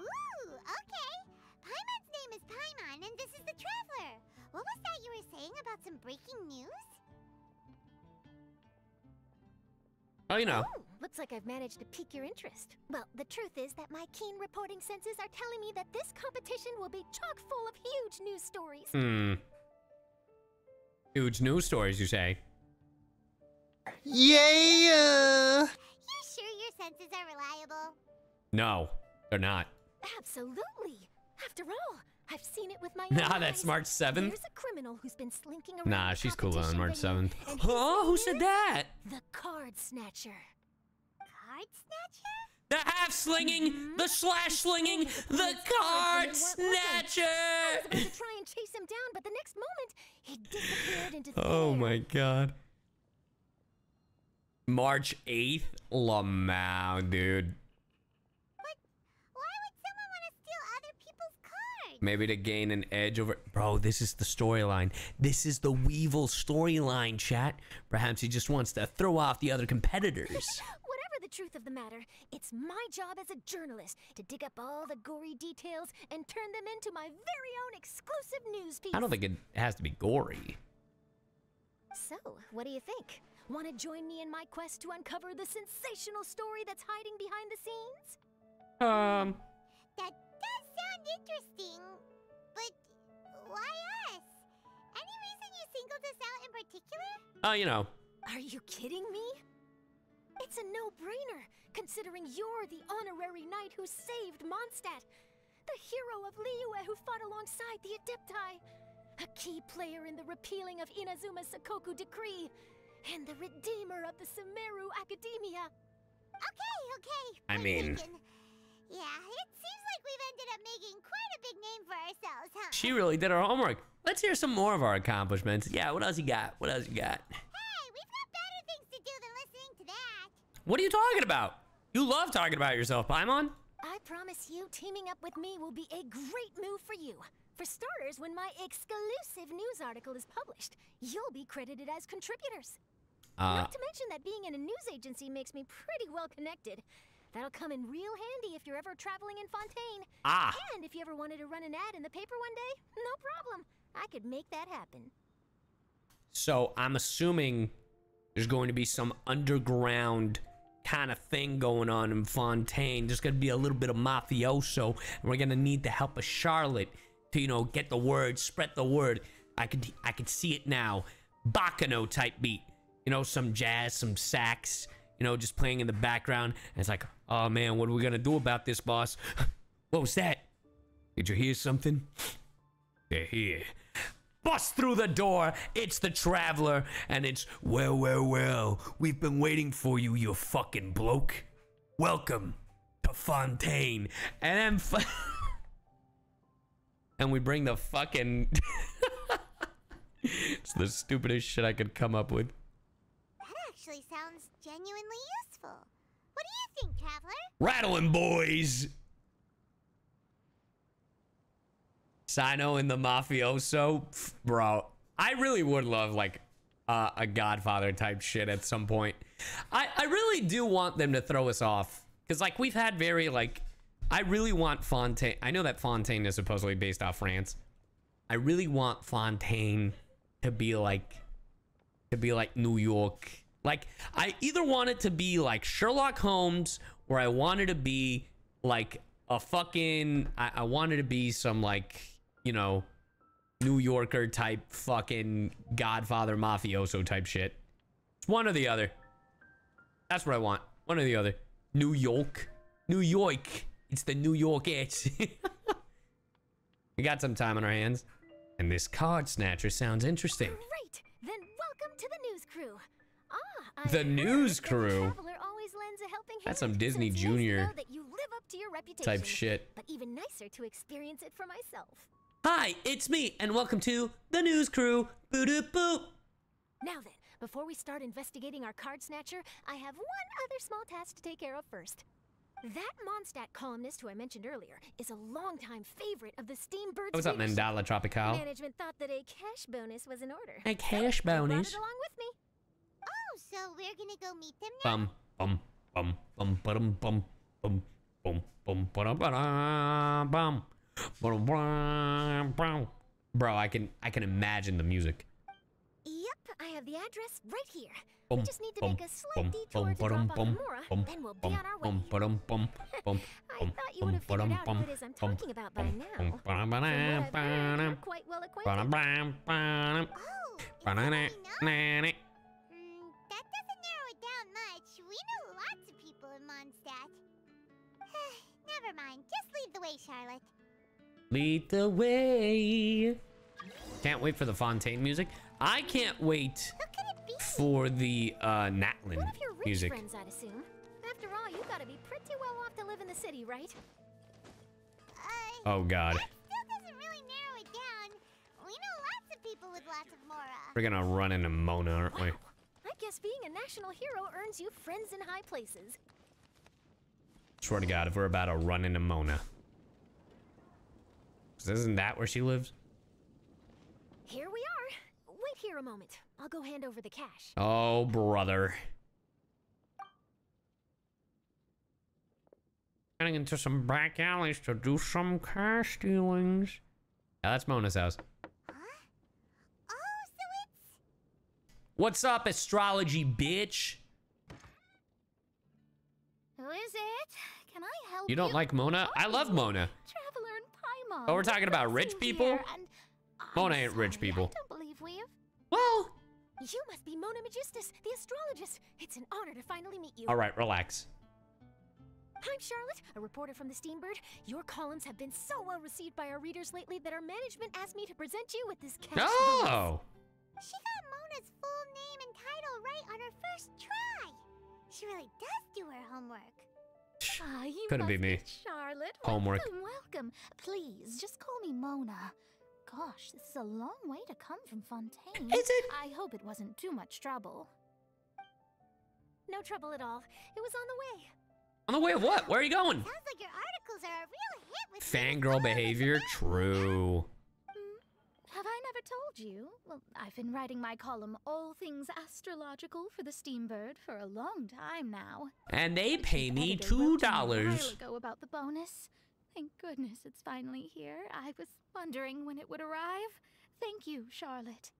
Ooh, okay. Paimon's name is Paimon, and this is the Traveler. What was that you were saying about some breaking news? Oh, you know. Oh, looks like I've managed to pique your interest. Well, the truth is that my keen reporting senses are telling me that this competition will be chock full of huge news stories. Hmm. Huge news stories, you say? Yeah! You sure your senses are reliable? No, they're not. Absolutely. After all, I've seen it with my own eyes. That March 7th. There's a criminal who's been slinking around. Nah, she's cool on March 7th. Oh, who said that? The card snatcher. Card snatcher? The half slinging, the slash slinging, the card snatcher. I was about to try and chase him down, but the next moment he disappeared into the Oh my god. March 8th, Lamau, dude. Maybe to gain an edge over... Bro, this is the storyline. This is the Weevil storyline, chat. Perhaps he just wants to throw off the other competitors. Whatever the truth of the matter, it's my job as a journalist to dig up all the gory details and turn them into my very own exclusive news piece. I don't think it has to be gory. So, what do you think? Want to join me in my quest to uncover the sensational story that's hiding behind the scenes? That sound interesting, but why us? Any reason you singled us out in particular? Oh, you know. Are you kidding me? It's a no-brainer, considering you're the honorary knight who saved Mondstadt, the hero of Liyue who fought alongside the Adepti, a key player in the repealing of Inazuma's Sokoku Decree, and the redeemer of the Sumeru Academia. Okay, okay. I mean... Yeah, it seems like we've ended up making quite a big name for ourselves, huh? She really did her homework. Let's hear some more of our accomplishments. Yeah, what else you got? What else you got? Hey, we've got better things to do than listening to that. What are you talking about? You love talking about yourself, Paimon. I promise you, teaming up with me will be a great move for you. For starters, when my exclusive news article is published, you'll be credited as contributors. Not to mention that being in a news agency makes me pretty well connected. That'll come in real handy if you're ever traveling in Fontaine. Ah. And if you ever wanted to run an ad in the paper one day, no problem. I could make that happen. So I'm assuming there's going to be some underground kind of thing going on in Fontaine. There's going to be a little bit of mafioso. And we're going to need the help of Charlotte to, you know, get the word, spread the word. I could see it now. Bacano type beat. You know, some jazz, some sax. You know, just playing in the background. And it's like, oh man, what are we gonna do about this, boss? What was that? Did you hear something? They're here. Bust through the door. It's the Traveler. And it's, well, we've been waiting for you, you fucking bloke. Welcome to Fontaine. And then and we bring the fucking it's the stupidest shit I could come up with. Sounds genuinely useful. What do you think, Traveler? Rattling boys. Cyno and the mafioso, bro. I really would love like a Godfather type shit at some point. I really do want them to throw us off because like we've had very like I really want Fontaine. I know that Fontaine is supposedly based off France. I really want Fontaine to be like New York. Like, I either want it to be like Sherlock Holmes or I wanted to be like a fucking... I wanted to be some like, you know, New Yorker type fucking Godfather mafioso type shit. It's one or the other. That's what I want. One or the other. New York. New York. It's the New York itch. We got some time on our hands. And this card snatcher sounds interesting. Great! Then welcome to the news crew. The news crew? That's some Disney Junior type shit. But even nicer to experience it for myself. Hi, it's me, and welcome to the news crew. Boo doop boop. Now then, before we start investigating our card snatcher, I have one other small task to take care of first. That Mondstadt columnist who I mentioned earlier is a longtime favorite of the Steambird's. What's up, Mandala Tropical? Management thought that a cash bonus was in order. A cash bonus? Along with me. Oh, so we're gonna go meet them now. Bum bum bum bum bum bum bum bum bum bum bum bum. Bro, I can imagine the music. Yep, I have the address right here. We just need to make a slight detour to drop on Mora, then we'll be on our way. I thought you would have figured out what it is I'm talking about by now. From what I've heard, you're quite well acquainted. Oh, it's funny enough. That doesn't narrow it down much. We know lots of people in Mondstadt. Never mind. Just lead the way, Charlotte. Lead the way. Can't wait for the Fontaine music. I can't wait for the Natlan music. Friends, I'd assume. After all, you gotta be pretty well off to live in the city, right? Oh God. That still doesn't really narrow it down. We know lots of people with lots of Mora. We're gonna run into Mona, aren't we? I guess being a national hero earns you friends in high places. Swear to God, if we're about to run into Mona. Isn't that where she lives? Here we are. Wait here a moment. I'll go hand over the cash. Oh, brother. Getting into some back alleys to do some cash dealings. Now that's Mona's house. Huh? Oh, so it's... What's up, astrology bitch? Who is it? Can I help you? You don't like Mona? Oh, I love Mona. Traveler and Paimon. Oh, we're talking about rich people? Mona ain't rich people. I don't believe we've... Well... You must be Mona Magistus, the astrologist. It's an honor to finally meet you. All right, relax. I'm Charlotte, a reporter from the Steambird. Your columns have been so well received by our readers lately that our management asked me to present you with this cash. Oh! She got Mona's full name and title right on her first try. She really does do her homework. Ah, you couldn't be me. Charlotte, homework. Welcome. Please, just call me Mona. Gosh, this is a long way to come from Fontaine. Is it? I hope it wasn't too much trouble. No trouble at all. It was on the way. On the way of what? Where are you going? Sounds like your articles are a real hit with fangirl behavior. True. Have I never told you? Well, I've been writing my column, All Things Astrological, for the Steambird for a long time now. And they pay me $2. Ago about the bonus. Thank goodness it's finally here. I was wondering when it would arrive. Thank you, Charlotte.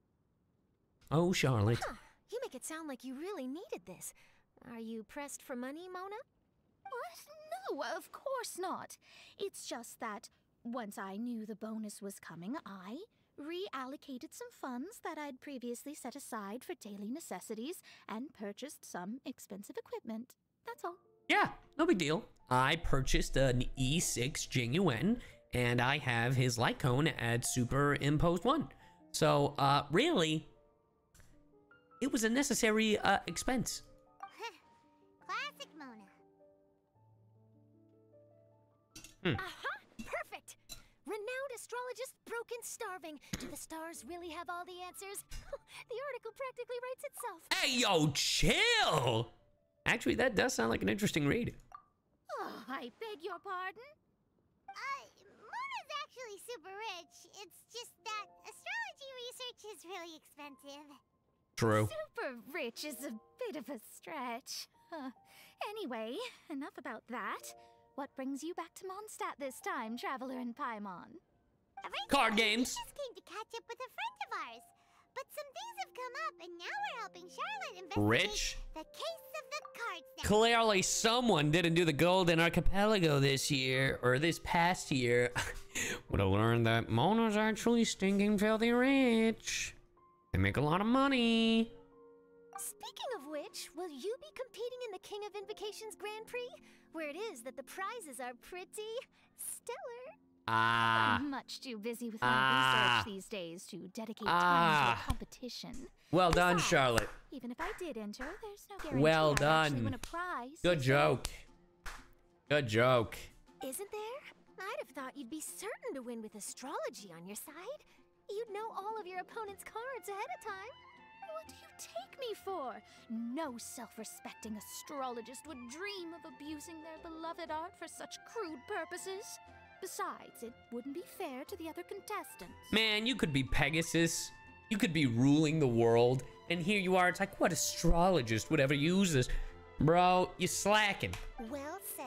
Oh, Charlotte. Huh. You make it sound like you really needed this. Are you pressed for money, Mona? What? No, of course not. It's just that once I knew the bonus was coming, I reallocated some funds that I'd previously set aside for daily necessities and purchased some expensive equipment. That's all. Yeah, no big deal. I purchased an E6 Jing Yuan, and I have his light cone at superimposed 1. So, really, it was a necessary expense. Classic Mona. Hmm. Uh-huh, perfect. Renowned astrologist broken starving. Do the stars really have all the answers? The article practically writes itself. Hey, yo, chill. Actually, that does sound like an interesting read. Oh, I beg your pardon? Mona's actually super rich. It's just that astrology research is really expensive. True. Super rich is a bit of a stretch. Anyway, enough about that. What brings you back to Mondstadt this time, Traveler and Paimon? Card games! We just came to catch up with a friend of ours. But some things have come up, and now we're helping Charlotte investigate the case of the card snatcher. Clearly someone didn't do the Golden Archipelago this year, or this past year. Would have learned that Mona's actually stinking filthy rich. They make a lot of money. Speaking of which, will you be competing in the King of Invocations Grand Prix? Where it is that the prizes are pretty stellar. I'm much too busy with my research these days to dedicate time to a competition. Well done, Charlotte. Even if I did enter, there's no guarantee I'd actually win a prize. Good joke. Good joke. Isn't there? I'd have thought you'd be certain to win with astrology on your side. You'd know all of your opponent's cards ahead of time. What do you take me for? No self-respecting astrologist would dream of abusing their beloved art for such crude purposes. Besides, it wouldn't be fair to the other contestants. Man, you could be Pegasus. You could be ruling the world. And here you are, it's like, what astrologist would ever use this? Bro, you're slacking. Well said.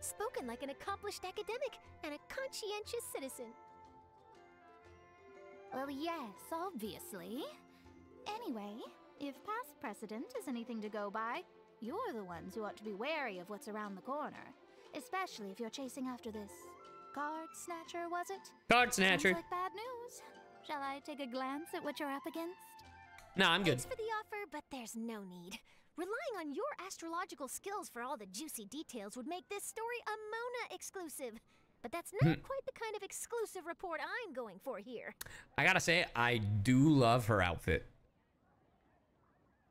Spoken like an accomplished academic and a conscientious citizen. Well, yes, obviously. Anyway, if past precedent is anything to go by, you're the ones who ought to be wary of what's around the corner. Especially if you're chasing after this card snatcher, was it? Card snatcher. Sounds like bad news. Shall I take a glance at what you're up against? No, I'm good. Thanks for the offer, but there's no need. Relying on your astrological skills for all the juicy details would make this story a Mona exclusive. But that's not quite the kind of exclusive report I'm going for here. I gotta say, I do love her outfit.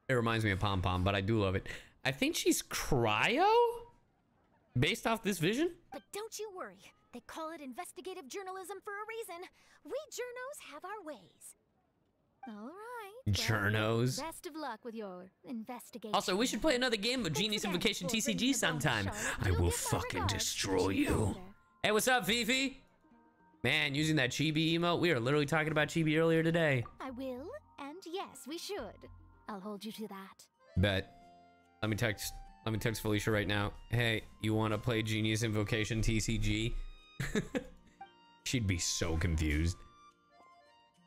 It reminds me of Pom Pom, but I do love it. I think she's cryo? Based off this vision? But don't you worry. They call it investigative journalism for a reason. We journos have our ways. All right. Journos. Well, best of luck with your investigation. Also, we should play another game of Genius Invocation TCG sometime. I will fucking destroy you. Hey, what's up, Fifi? Man, using that chibi emote. We were literally talking about chibi earlier today. I will, and yes, we should. I'll hold you to that. Bet. Let me text Felicia right now. Hey, you want to play Genius Invocation TCG? She'd be so confused.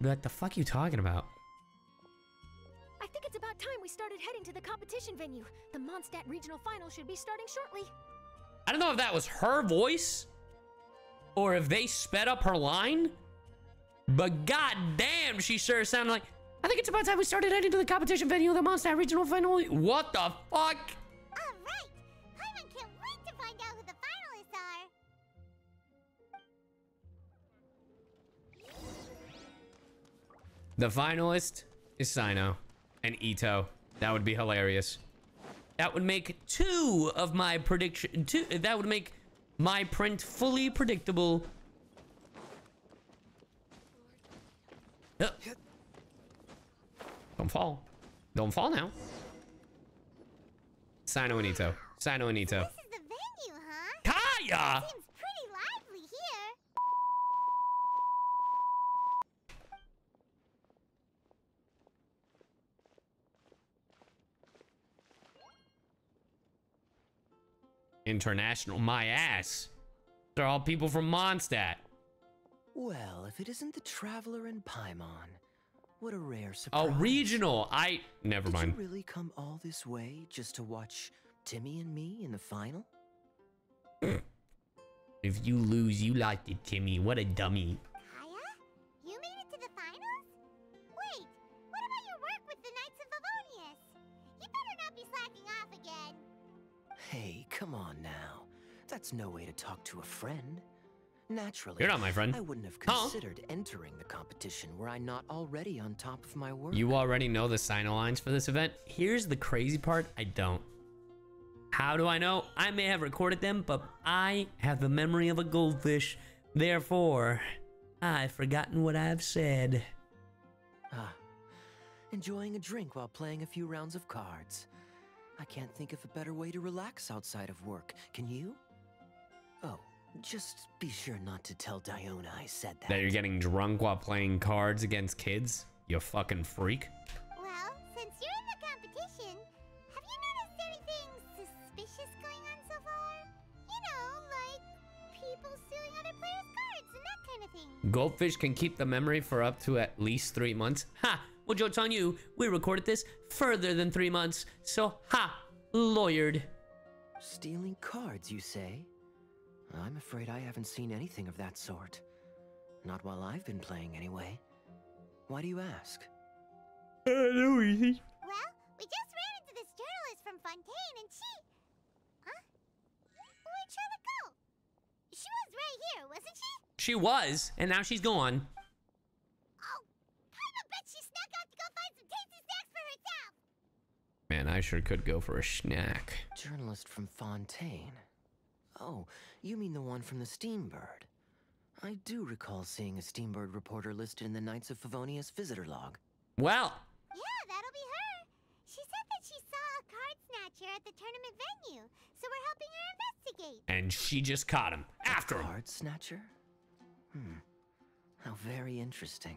Be like, the fuck you talking about? I think it's about time we started heading to the competition venue. The Mondstadt regional final should be starting shortly. I don't know if that was her voice or if they sped up her line, but goddamn, she sure sounded like, I think it's about time we started heading to the competition venue of the Mondstadt regional final. What the fuck? The finalist is Cyno and Ito. That would be hilarious. That would make two of my prediction. That would make my print fully predictable. Don't fall. Don't fall now. Cyno and Ito. Cyno and Ito. This is the venue, huh? Kaeya! International, my ass. They're all people from Mondstadt. Well, if it isn't the Traveler and Paimon, what a rare surprise. A regional. Never mind. Did you really come all this way just to watch Timmy and me in the final? If you lose, you liked it, Timmy. What a dummy. Kaeya? You made it to the finals? Wait, what about your work with the Knights of Favonius? You better not be slacking off again. Hey, come on now. That's no way to talk to a friend. Naturally, you're not my friend. I wouldn't have considered entering the competition were I not already on top of my work. You already know the Cyno lines for this event. Here's the crazy part. I don't. How do I know? I may have recorded them, but I have the memory of a goldfish. Therefore, I've forgotten what I've said. Enjoying a drink while playing a few rounds of cards. I can't think of a better way to relax outside of work. Can you? Oh, just be sure not to tell Diona I said that. That you're getting drunk while playing cards against kids? You fucking freak. Well, since you're in the competition, have you noticed anything suspicious going on so far? You know, like people stealing other players' cards and that kind of thing. Goldfish can keep the memory for up to at least 3 months. Ha! Well, joke's on you. We recorded this further than 3 months. So, lawyered. Stealing cards, you say? I'm afraid I haven't seen anything of that sort. Not while I've been playing, anyway. Why do you ask? No, easy. Well, we just ran into this journalist from Fontaine, and she... Where'd Charlotte go? She was right here, wasn't she? She was, and now she's gone. Oh, Paimon bet she snuck out to go find some tasty snacks for herself. Man, I sure could go for a snack. Journalist from Fontaine. Oh, you mean the one from the Steambird. I do recall seeing a Steambird reporter listed in the Knights of Favonius visitor log. Well. Yeah, that'll be her. She said that she saw a card snatcher at the tournament venue, so we're helping her investigate. And she just caught him. After him. Card snatcher? Hmm. How very interesting.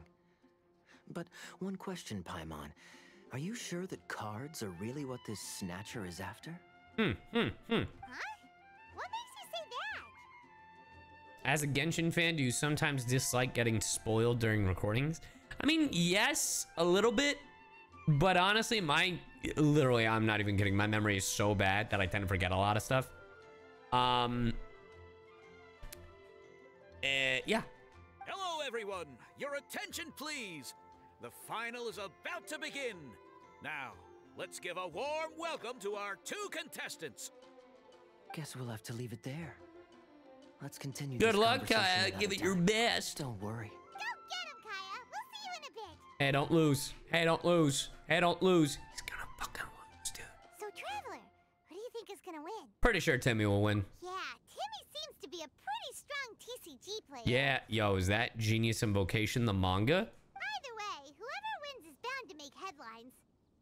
But one question, Paimon. Are you sure that cards are really what this snatcher is after? Huh? What makes you say that? As a Genshin fan, do you sometimes dislike getting spoiled during recordings? I mean, yes, a little bit, but honestly, literally, I'm not even kidding. My memory is so bad that I tend to forget a lot of stuff. Yeah. Hello, everyone. Your attention, please. The final is about to begin. Now, let's give a warm welcome to our two contestants. Guess we'll have to leave it there. Let's continue. Good luck, Kaeya. Give it your best. Don't worry. Go get him, Kaeya. We'll see you in a bit. Hey, don't lose. Hey, don't lose. Hey, don't lose. He's gonna fucking lose, dude. So, Traveler, who do you think is gonna win? Pretty sure Timmy will win. Yeah, Timmy seems to be a pretty strong TCG player. Yeah, yo, is that Genius Invocation, the manga? Either way, whoever wins is bound to make headlines.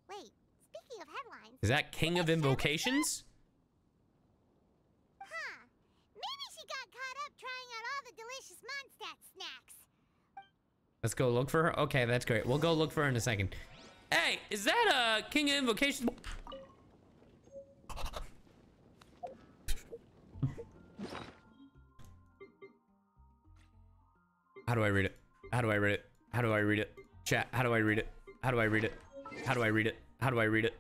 Wait, speaking of headlines. Is that King of Invocations? Mondstadt snacks. Let's go look for her. Okay, that's great. We'll go look for her in a second. Hey, is that a King of Invocation? How do I read it? How do I read it? How do I read it? Chat, how do I read it? How do I read it? How do I read it? How do I read it?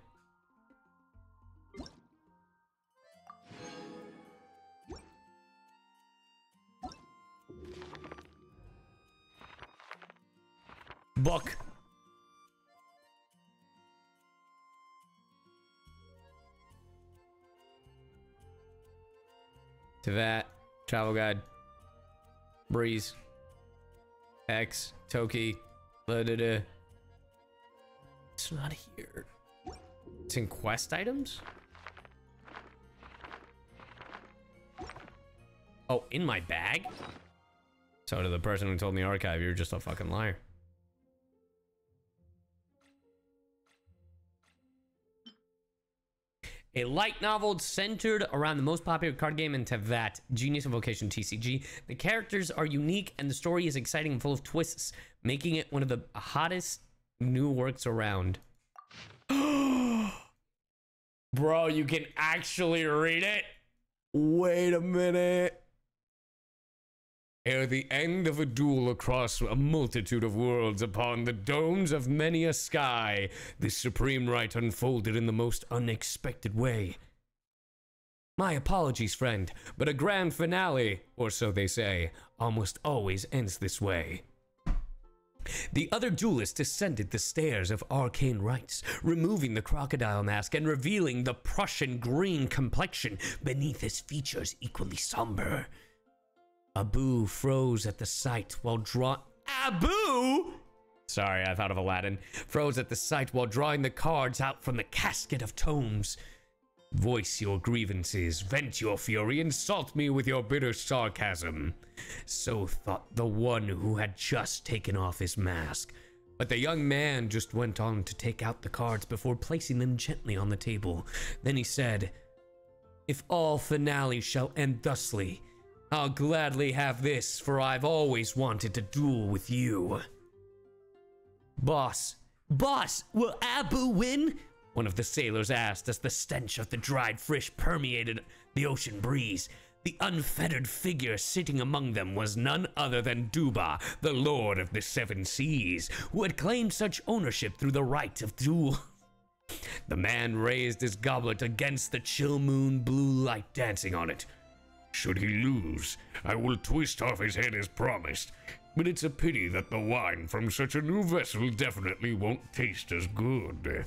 Book. Teyvat. Travel Guide. Breeze. X. Toki. Blah, blah, blah. It's not here. It's in quest items? Oh, in my bag? So to the person who told me archive, you're just a fucking liar. A light novel centered around the most popular card game in Teyvat, Genius Invocation TCG. The characters are unique and the story is exciting and full of twists, making it one of the hottest new works around. Bro, you can actually read it? Wait a minute. Ere the end of a duel across a multitude of worlds upon the domes of many a sky, this supreme right unfolded in the most unexpected way. My apologies, friend, but a grand finale, or so they say, almost always ends this way. The other duelist ascended the stairs of arcane rites, removing the crocodile mask and revealing the Prussian green complexion beneath his features equally somber. Abu froze at the sight while Abu! Sorry, I thought of Aladdin. Froze at the sight while drawing the cards out from the casket of tomes. Voice your grievances, vent your fury, insult me with your bitter sarcasm. So thought the one who had just taken off his mask. But the young man just went on to take out the cards before placing them gently on the table. Then he said, "If all finale shall end thusly, I'll gladly have this, for I've always wanted to duel with you." Boss, will Abu win? One of the sailors asked as the stench of the dried fish permeated the ocean breeze. The unfettered figure sitting among them was none other than Duba, the Lord of the Seven Seas, who had claimed such ownership through the right of duel. The man raised his goblet against the chill moon, blue light dancing on it. "Should he lose, I will twist off his head as promised, but it's a pity that the wine from such a new vessel definitely won't taste as good."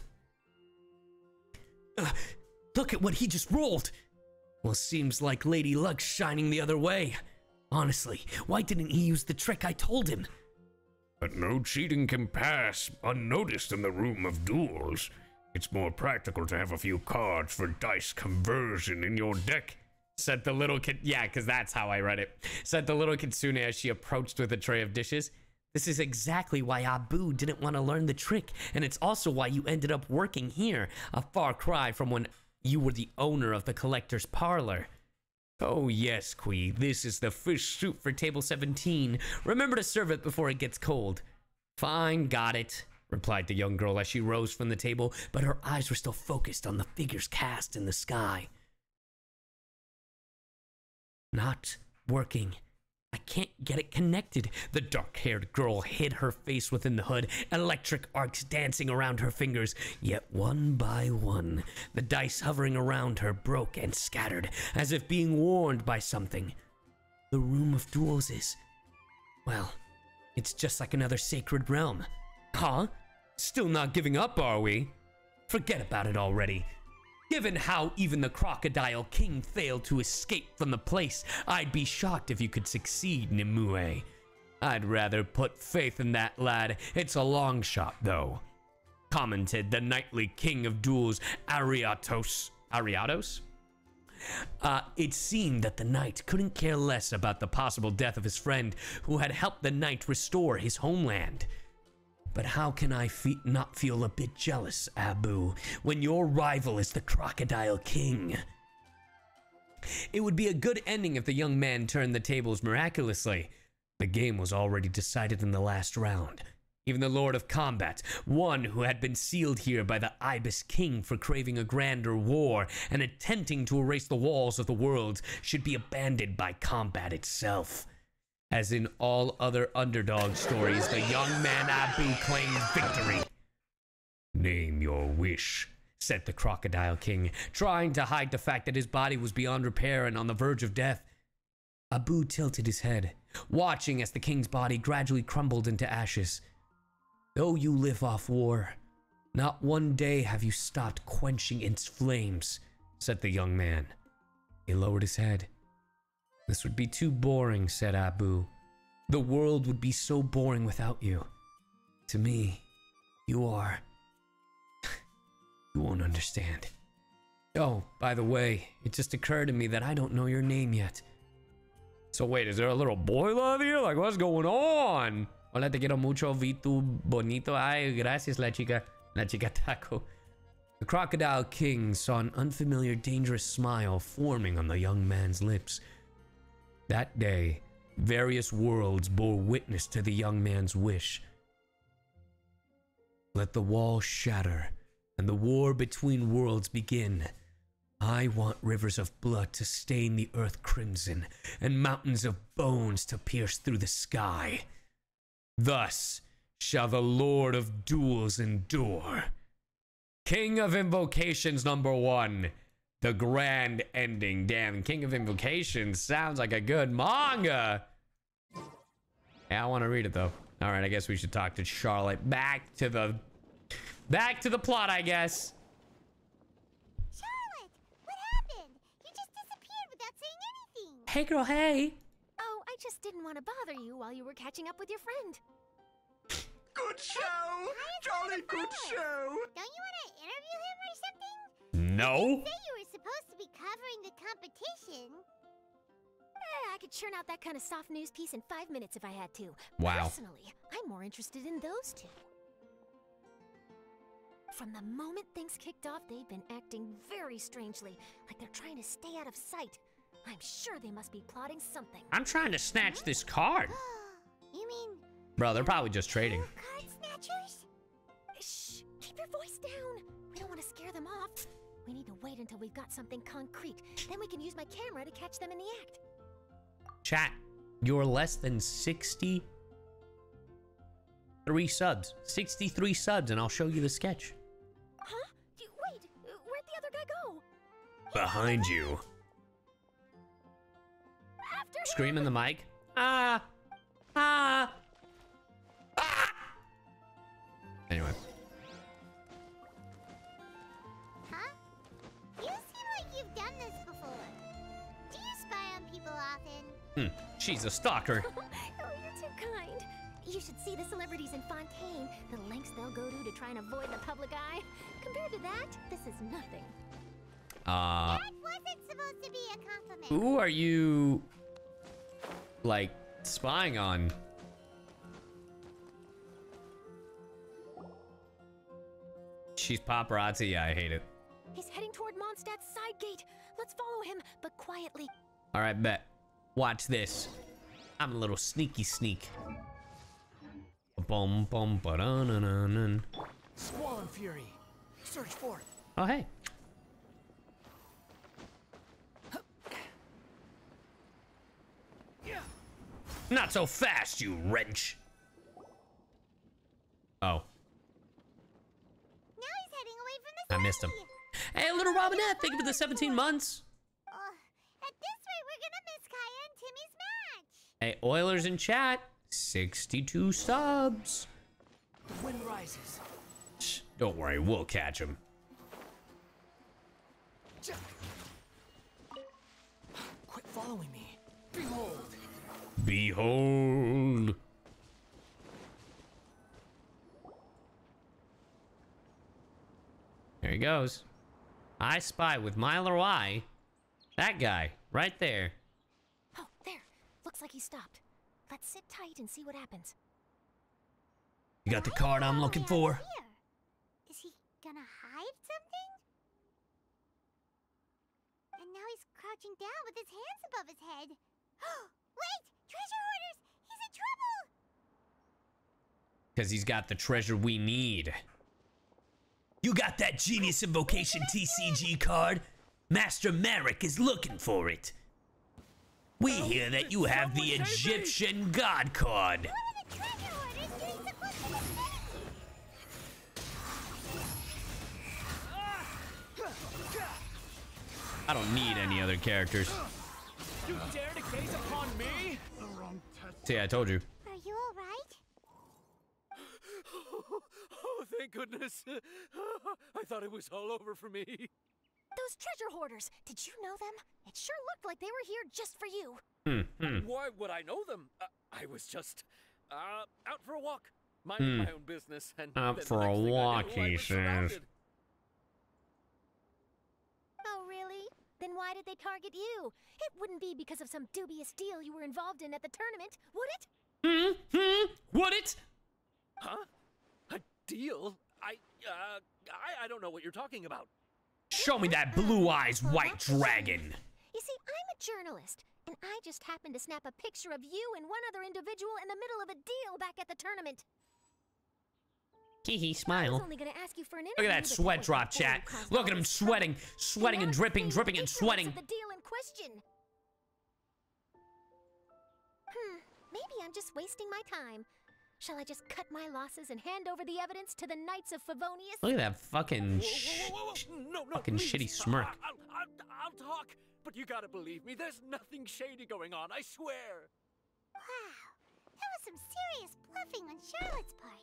Look at what he just rolled! Well, seems like Lady Luck's shining the other way. Honestly, why didn't he use the trick I told him? But no cheating can pass unnoticed in the room of duels. It's more practical to have a few cards for dice conversion in your deck, said the little kid. Yeah, because that's how I read it, said the little kitsune as she approached with a tray of dishes. This is exactly why Abu didn't want to learn the trick, and it's also why you ended up working here, a far cry from when you were the owner of the collector's parlor. Oh yes, Kui, this is the fish soup for table 17. Remember to serve it before it gets cold. Fine, got it, replied the young girl as she rose from the table, but her eyes were still focused on the figures cast in the sky. Not working. I can't get it connected. The dark-haired girl hid her face within the hood, electric arcs dancing around her fingers. Yet one by one, the dice hovering around her broke and scattered, as if being warned by something. The Room of Duels is... well, it's just like another sacred realm. Huh? Still not giving up, are we? Forget about it already. Given how even the Crocodile King failed to escape from the place, I'd be shocked if you could succeed, Nimue. I'd rather put faith in that lad. It's a long shot, though, commented the knightly king of duels, Ariatos. Ariatos? It seemed that the knight couldn't care less about the possible death of his friend who had helped the knight restore his homeland. But how can I not feel a bit jealous, Abu, when your rival is the Crocodile King? It would be a good ending if the young man turned the tables miraculously. The game was already decided in the last round. Even the Lord of Combat, one who had been sealed here by the Ibis King for craving a grander war and attempting to erase the walls of the world, should be abandoned by combat itself. As in all other underdog stories, the young man Abu claimed victory. Name your wish, said the Crocodile King, trying to hide the fact that his body was beyond repair and on the verge of death. Abu tilted his head, watching as the king's body gradually crumbled into ashes. Though you live off war, not one day have you stopped quenching its flames, said the young man. He lowered his head. This would be too boring, said Abu. The world would be so boring without you. To me, you are... you won't understand. Oh, by the way, it just occurred to me that I don't know your name yet. So wait, is there a little boy love here? Like, what's going on? Hola, te quiero mucho, vi tu bonito. Ay, gracias, la chica taco. The Crocodile King saw an unfamiliar, dangerous smile forming on the young man's lips. That day, various worlds bore witness to the young man's wish. Let the wall shatter, and the war between worlds begin. I want rivers of blood to stain the earth crimson, and mountains of bones to pierce through the sky. Thus shall the Lord of Duels endure. King of Invocations number 1. The grand ending. Damn, King of Invocation sounds like a good manga. Yeah, I want to read it though. All right, I guess we should talk to Charlotte. Back to the plot, I guess. Charlotte, what happened? You just disappeared without saying anything. Hey, girl. Hey. Oh, I just didn't want to bother you while you were catching up with your friend. Good show. Jolly good show. Don't you want to interview him or something? No. Supposed to be covering the competition. I could churn out that kind of soft news piece in 5 minutes if I had to. Wow. Personally, I'm more interested in those two. From the moment things kicked off, they've been acting very strangely, like they're trying to stay out of sight. I'm sure they must be plotting something. I'm trying to snatch this card. You mean? Bro, they're probably just trading. Card snatchers? Shh, keep your voice down. We don't want to scare them off. We need to wait until we've got something concrete. Then we can use my camera to catch them in the act. Chat, you're less than 63 subs. 63 subs, and I'll show you the sketch. Huh? Wait, where'd the other guy go? Behind you. After him. Scream in the mic. Ah! Ah! Ah! Anyway. You seem like you've done this before. Do you spy on people often? She's a stalker. Oh, you're too kind. You should see the celebrities in Fontaine, the lengths they'll go to try and avoid the public eye. Compared to that, this is nothing. That wasn't supposed to be a compliment. Who are you, like, spying on? She's paparazzi. I hate it. He's heading toward Mondstadt's side gate. Let's follow him, but quietly. All right, bet. Watch this. I'm a little sneaky sneak. Boom, boom, ba da na na na. Squall fury. Search forth. Oh, hey. Yeah. Not so fast, you wrench. Oh. Now he's heading away from the city. I missed him. Hey, little Robinette, thank you for the 17 months. At this rate, we're gonna miss Kaeya and Timmy's match. Hey, Oilers in chat, 62 subs. The wind rises. Shh, don't worry, we'll catch him. Quit following me. Behold. Behold. There he goes. I spy with my little eye. That guy, right there. Oh, there. Looks like he stopped. Let's sit tight and see what happens. You got the card I'm looking for? Is he gonna hide something? And now he's crouching down with his hands above his head. Wait! Treasure Hoarders! He's in trouble! Because he's got the treasure we need. You got that Genius Invocation TCG card? Master Merrick is looking for it. We hear that you have the Egyptian God card. I don't need any other characters. You dare to gaze upon me? See, I told you. Are you all right? Oh, thank goodness. I thought it was all over for me. Those treasure hoarders, did you know them? It sure looked like they were here just for you. Why would I know them? I was just out for a walk, minding my own business. And out for a walk, he says. Oh, really? Then why did they target you? It wouldn't be because of some dubious deal you were involved in at the tournament, would it? Would it? Huh? A deal? I don't know what you're talking about. Show me that blue eyes white dragon. You see, I'm a journalist, and I just happened to snap a picture of you and one other individual in the middle of a deal back at the tournament. Hee-hee, smile. Only gonna ask you for an interview. Look at that sweat drop, chat. Look at him sweating, sweating and dripping, dripping and sweating. The deal in question. Maybe I'm just wasting my time. Shall I just cut my losses and hand over the evidence to the Knights of Favonius? Look at that fucking, please, shitty smirk. I'll talk, but you gotta believe me. There's nothing shady going on, I swear. Wow, that was some serious bluffing on Charlotte's part.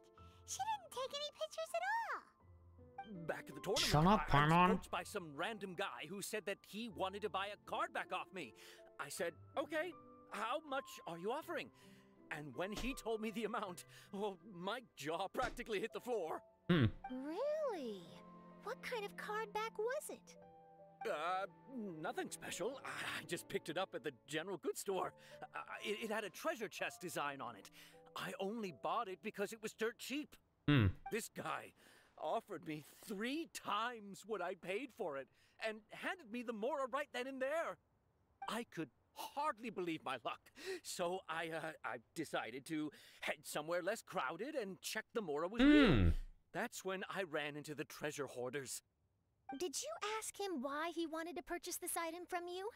She didn't take any pictures at all. Back at the tournament, shut up, Paimon. I was approached by some random guy who said that he wanted to buy a card back off me. I said, okay, how much are you offering? And when he told me the amount, well, my jaw practically hit the floor. Really? What kind of card back was it? Nothing special. I just picked it up at the general goods store. It had a treasure chest design on it. I only bought it because it was dirt cheap. This guy offered me 3 times what I paid for it and handed me the Mora right then and there. I could hardly believe my luck, so I decided to head somewhere less crowded and check the Mora was real. That's when I ran into the treasure hoarders. Did you ask him why he wanted to purchase this item from you?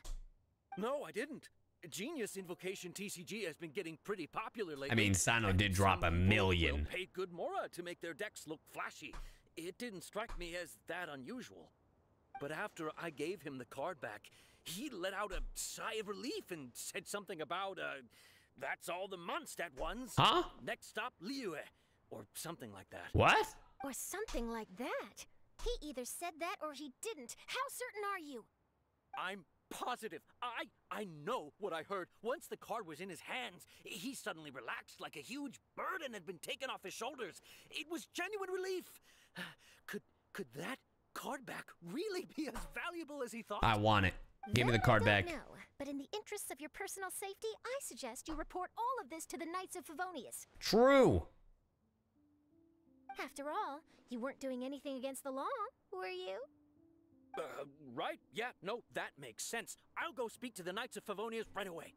No, I didn't. Genius Invocation TCG has been getting pretty popular lately. I mean, Cyno did drop a million. Paid good Mora to make their decks look flashy. It didn't strike me as that unusual. But after I gave him the card back, he let out a sigh of relief and said something about, that's all the Mondstadt ones. Huh? Next stop, Liyue, or something like that. What? Or something like that. He either said that or he didn't. How certain are you? I'm positive. I know what I heard. Once the card was in his hands, he suddenly relaxed like a huge burden had been taken off his shoulders. It was genuine relief. Could that card back really be as valuable as he thought? I want it. Give me the card back. No, but in the interests of your personal safety, I suggest you report all of this to the Knights of Favonius. True. After all, you weren't doing anything against the law, were you? Right, yeah, no, that makes sense. I'll go speak to the Knights of Favonius right away.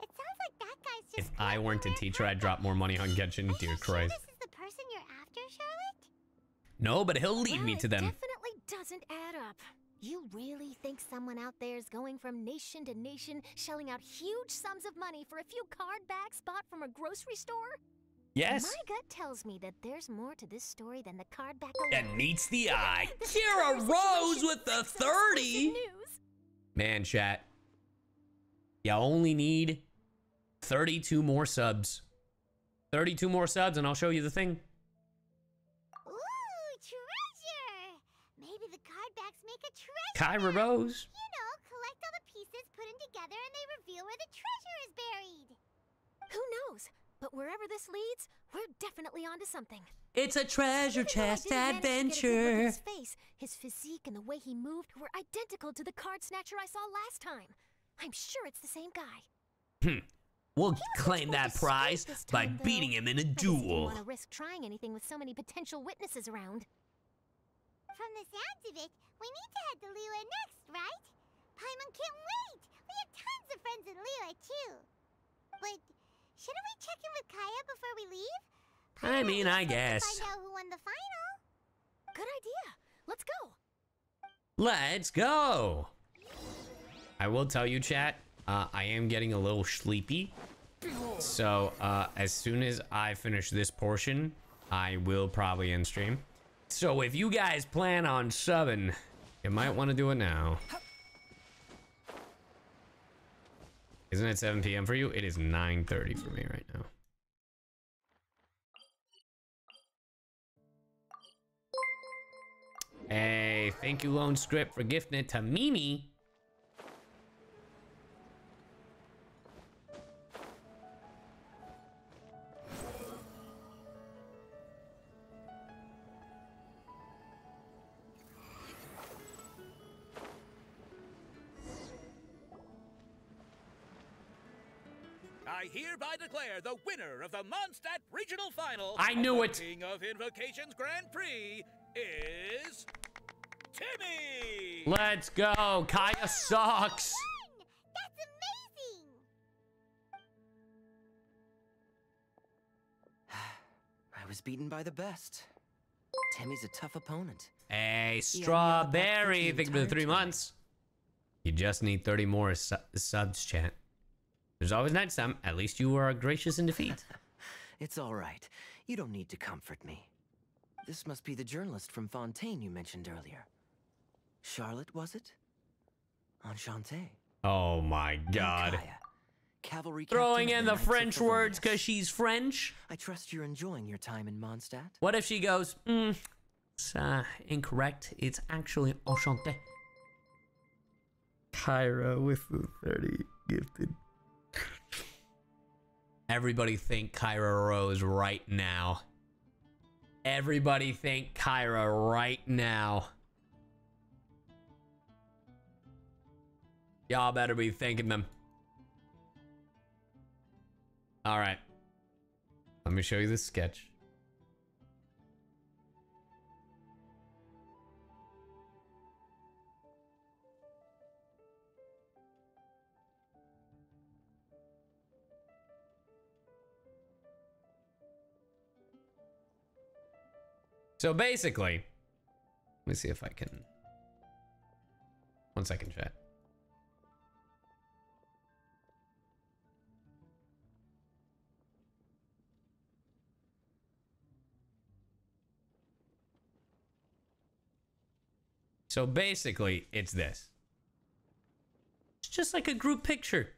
It sounds like that guy's just... If I weren't a teacher, I'd drop more money on Genshin, dear Christ. This is the person you're after, Charlotte? No, but he'll lead me to them. Definitely doesn't add up. You really think someone out there is going from nation to nation, shelling out huge sums of money for a few card bags bought from a grocery store? Yes. My gut tells me that there's more to this story than the card back alone. That meets the eye. Kira Rose with the 30. Man, chat. You only need 32 more subs. 32 more subs and I'll show you the thing. Ooh, treasure. Maybe the card backs make a treasure. Kira Rose. You know, collect all the pieces, put them together, and they reveal where the treasure is buried. Who knows? But wherever this leads, we're definitely onto something. It's a treasure chest adventure. His face, his physique, and the way he moved were identical to the card snatcher I saw last time. I'm sure it's the same guy. Hmm. We'll claim that prize by beating him in a duel. I didn't want to risk trying anything with so many potential witnesses around. From the sounds of it, we need to head to Liyue next, right? Paimon can't wait. We have tons of friends in Liyue too. But shouldn't we check in with Kaeya before we leave? I mean, I guess. Find out who won the final. Good idea. Let's go. Let's go. I will tell you, chat, I am getting a little sleepy. So as soon as I finish this portion, I will probably end stream. So if you guys plan on subbing, you might want to do it now. Isn't it 7 p.m. for you? It is 9:30 for me right now. Hey, thank you, Lone Script, for gifting it to Mimi. I hereby declare the winner of the Mondstadt Regional Final. I knew it. King of Invocations Grand Prix is Timmy. Let's go. Kaeya sucks. That's amazing. I was beaten by the best. Timmy's a tough opponent. Hey, Strawberry, thank you for the 3 months. You just need 30 more subs, chat. There's always next time. At least you are gracious in defeat. It's all right. You don't need to comfort me. This must be the journalist from Fontaine you mentioned earlier. Charlotte, was it? Enchanté. Oh my God. Cavalry throwing in the French words because she's French. I trust you're enjoying your time in Mondstadt. What if she goes, it's incorrect. It's actually Enchanté. Kaeya with the 30 gifted. Everybody think Kaeya Rose right now. Everybody think Kaeya right now. Y'all better be thanking them. All right. Let me show you this sketch. So basically, let me see if I can, 1 second, chat. So basically it's this, it's just like a group picture.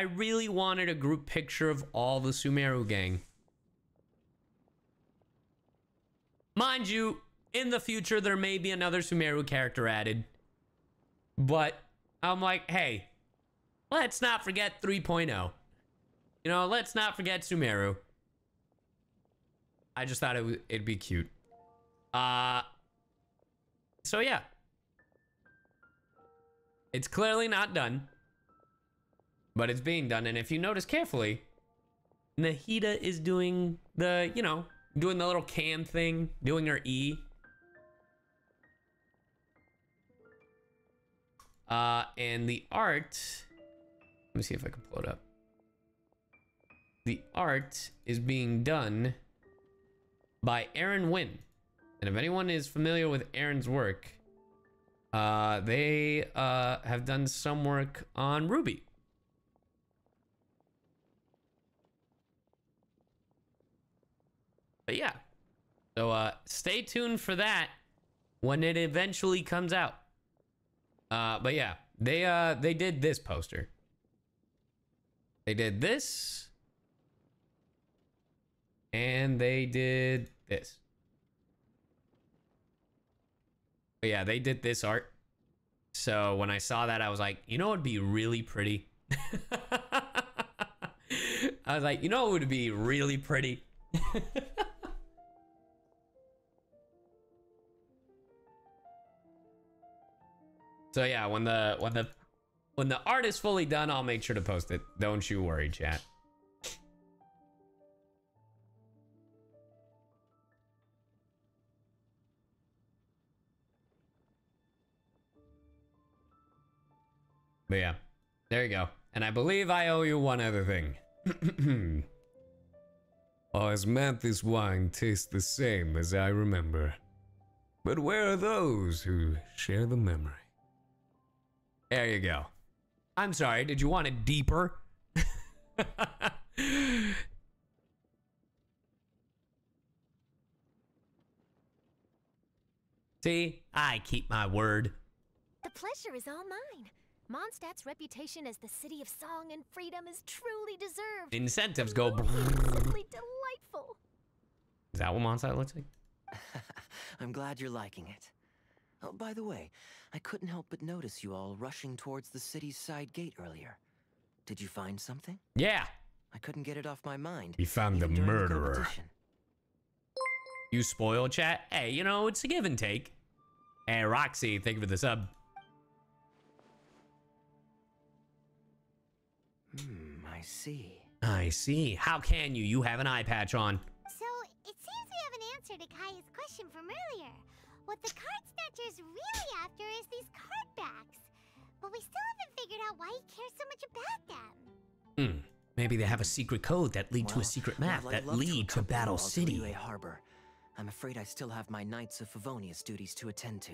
I really wanted a group picture of all the Sumeru gang. Mind you, in the future, there may be another Sumeru character added. But I'm like, hey, let's not forget 3.0. You know, let's not forget Sumeru. I just thought it'd be cute. So yeah. It's clearly not done. But it's being done. And if you notice carefully, Nahida is doing the, you know, doing the little cam thing, doing her E. And the art, let me see if I can pull it up. The art is being done by Aaron Wynn. And if anyone is familiar with Aaron's work, they have done some work on Ruby. But yeah, so stay tuned for that when it eventually comes out. But yeah, they did this poster. They did this. And they did this. But yeah, they did this art. So when I saw that, I was like, you know, it'd be really pretty. I was like, you know, it would be really pretty. So yeah, when the art is fully done, I'll make sure to post it. Don't you worry, chat. But yeah, there you go. And I believe I owe you one other thing. As Manthus wine tastes the same as I remember. But where are those who share the memory? There you go. I'm sorry, did you want it deeper? See, I keep my word. The pleasure is all mine. Mondstadt's reputation as the city of song and freedom is truly deserved. Incentives go simply delightful. Is that what Mondstadt looks like? I'm glad you're liking it. Oh, by the way, I couldn't help but notice you all rushing towards the city's side gate earlier. Did you find something? Yeah. I couldn't get it off my mind. We found the murderer. You spoil, chat? Hey, you know, it's a give and take. Hey, Roxy, thank you for the sub. I see. I see. How can you? You have an eye patch on. So, it seems we have an answer to Kaya's question from earlier. What the card snatcher's really after is these card backs. But we still haven't figured out why he cares so much about them. Hmm. Maybe they have a secret code that lead to a secret map that lead to Battle City. Harbor. I'm afraid I still have my Knights of Favonius duties to attend to.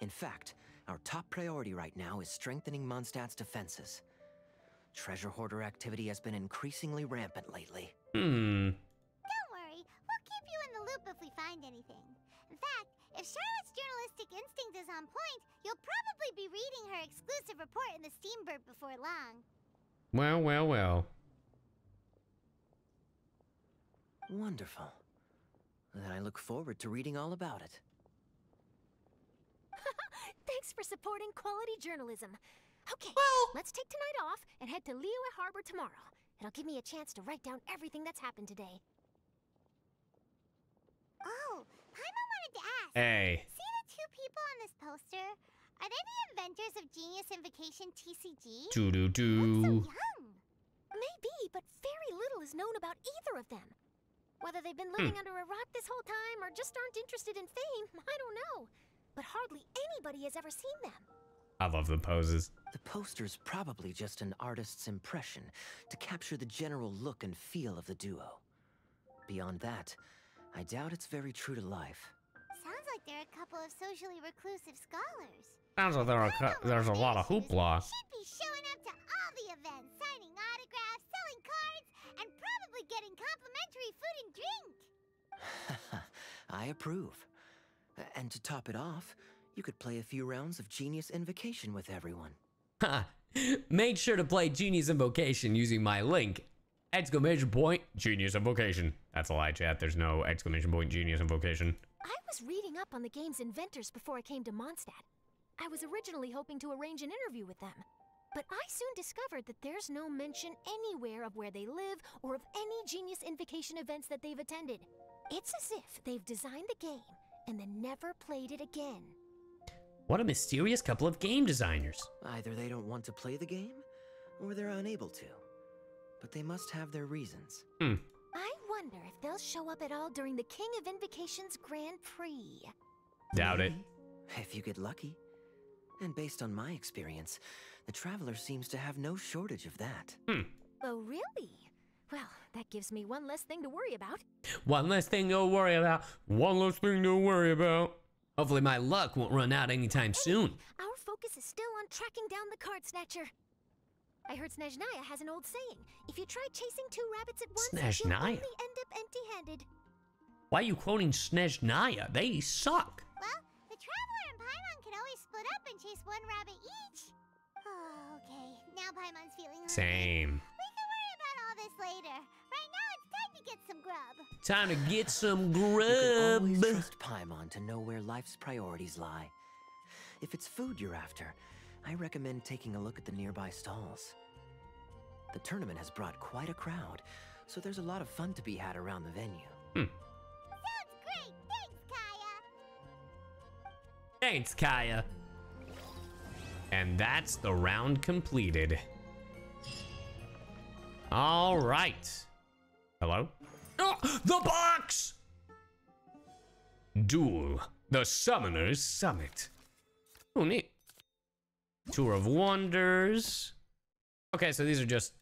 In fact, our top priority right now is strengthening Mondstadt's defenses. Treasure hoarder activity has been increasingly rampant lately. Hmm. Don't worry, we'll keep you in the loop if we find anything. In fact, if Charlotte's journalistic instinct is on point, you'll probably be reading her exclusive report in the Steambird before long. Well, well, well. Wonderful. Then I look forward to reading all about it. Thanks for supporting quality journalism. Okay, well, let's take tonight off and head to Liyue Harbor tomorrow. It'll give me a chance to write down everything that's happened today. Oh, Paimon wanted to ask. Hey. See the two people on this poster? Are they the inventors of Genius Invocation TCG? Doo-doo-doo. So young. Maybe, but very little is known about either of them. Whether they've been living under a rock this whole time or just aren't interested in fame, I don't know. But hardly anybody has ever seen them. I love the poses. The poster's probably just an artist's impression to capture the general look and feel of the duo. Beyond that, I doubt it's very true to life. Sounds like they're a couple of socially reclusive scholars. Sounds like there's a lot of hoopla. Should be showing up to all the events, signing autographs, selling cards, and probably getting complimentary food and drink. I approve. And to top it off, you could play a few rounds of Genius Invocation with everyone. Ha! Make sure to play Genius Invocation using my link. Exclamation point Genius Invocation. That's a lie, chat. There's no exclamation point Genius Invocation. I was reading up on the game's inventors before I came to Mondstadt. I was originally hoping to arrange an interview with them, but I soon discovered that there's no mention anywhere of where they live or of any Genius Invocation events that they've attended. It's as if they've designed the game and then never played it again. What a mysterious couple of game designers. Either they don't want to play the game, or they're unable to. But they must have their reasons. Hmm. I wonder if they'll show up at all during the King of Invocations Grand Prix. Doubt it. If you get lucky. And based on my experience, the Traveler seems to have no shortage of that. Hmm. Oh, really? Well, that gives me one less thing to worry about. One less thing to worry about. One less thing to worry about. Hopefully my luck won't run out anytime soon. Our focus is still on tracking down the card snatcher. I heard Snajnaya has an old saying. If you try chasing two rabbits at once, you'll only end up empty-handed. Why are you quoting Snajnaya? They suck. Well, the Traveler and Paimon can always split up and chase one rabbit each. Oh, okay. Now Paimon's feeling hungry. Same. We can worry about all this later. Right now, it's time to get some grub. Time to get some grub. You can always trust Paimon to know where life's priorities lie. If it's food you're after, I recommend taking a look at the nearby stalls. The tournament has brought quite a crowd, so there's a lot of fun to be had around the venue. Hmm. Sounds great! Thanks, Kaeya! Thanks, Kaeya! And that's the round completed. All right. Hello? Oh, the box! Duel. The Summoner's Summit. Oh, neat. Tour of Wonders. Okay, so these are just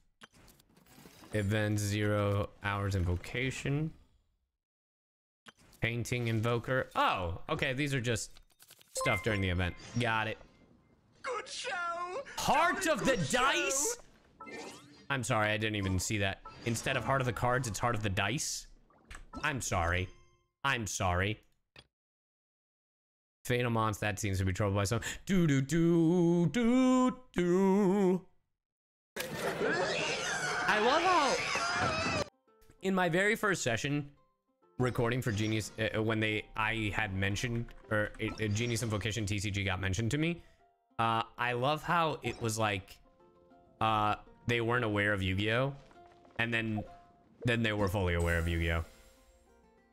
Event 0 Hours Invocation. Painting Invoker. Oh, okay, these are just stuff during the event. Got it. Good show! Heart of the Dice? I'm sorry, I didn't even see that. Instead of Heart of the Cards, it's Heart of the Dice. I'm sorry. I'm sorry. Fatal Monster, that seems to be troubled by some. Do do do do do. I love how in my very first session recording for Genius, when I had mentioned, or Genius Invocation TCG got mentioned to me, I love how it was like they weren't aware of Yu-Gi-Oh, and then they were fully aware of Yu-Gi-Oh.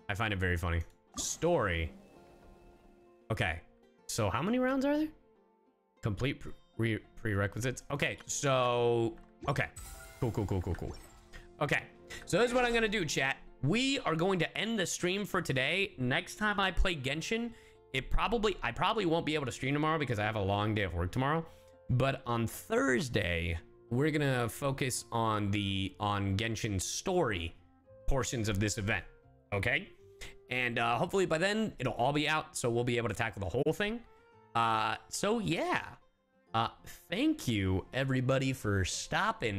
I find it very funny. Story. Okay, so how many rounds are there? Complete prerequisites. Okay, so, okay. Cool, cool, cool, cool, cool. Okay, so this is what I'm gonna do, chat. We are going to end the stream for today. Next time I play Genshin, I probably won't be able to stream tomorrow because I have a long day of work tomorrow. But on Thursday, we're gonna focus on Genshin story portions of this event, okay? And hopefully by then it'll all be out, so we'll be able to tackle the whole thing. So yeah, thank you everybody for stopping.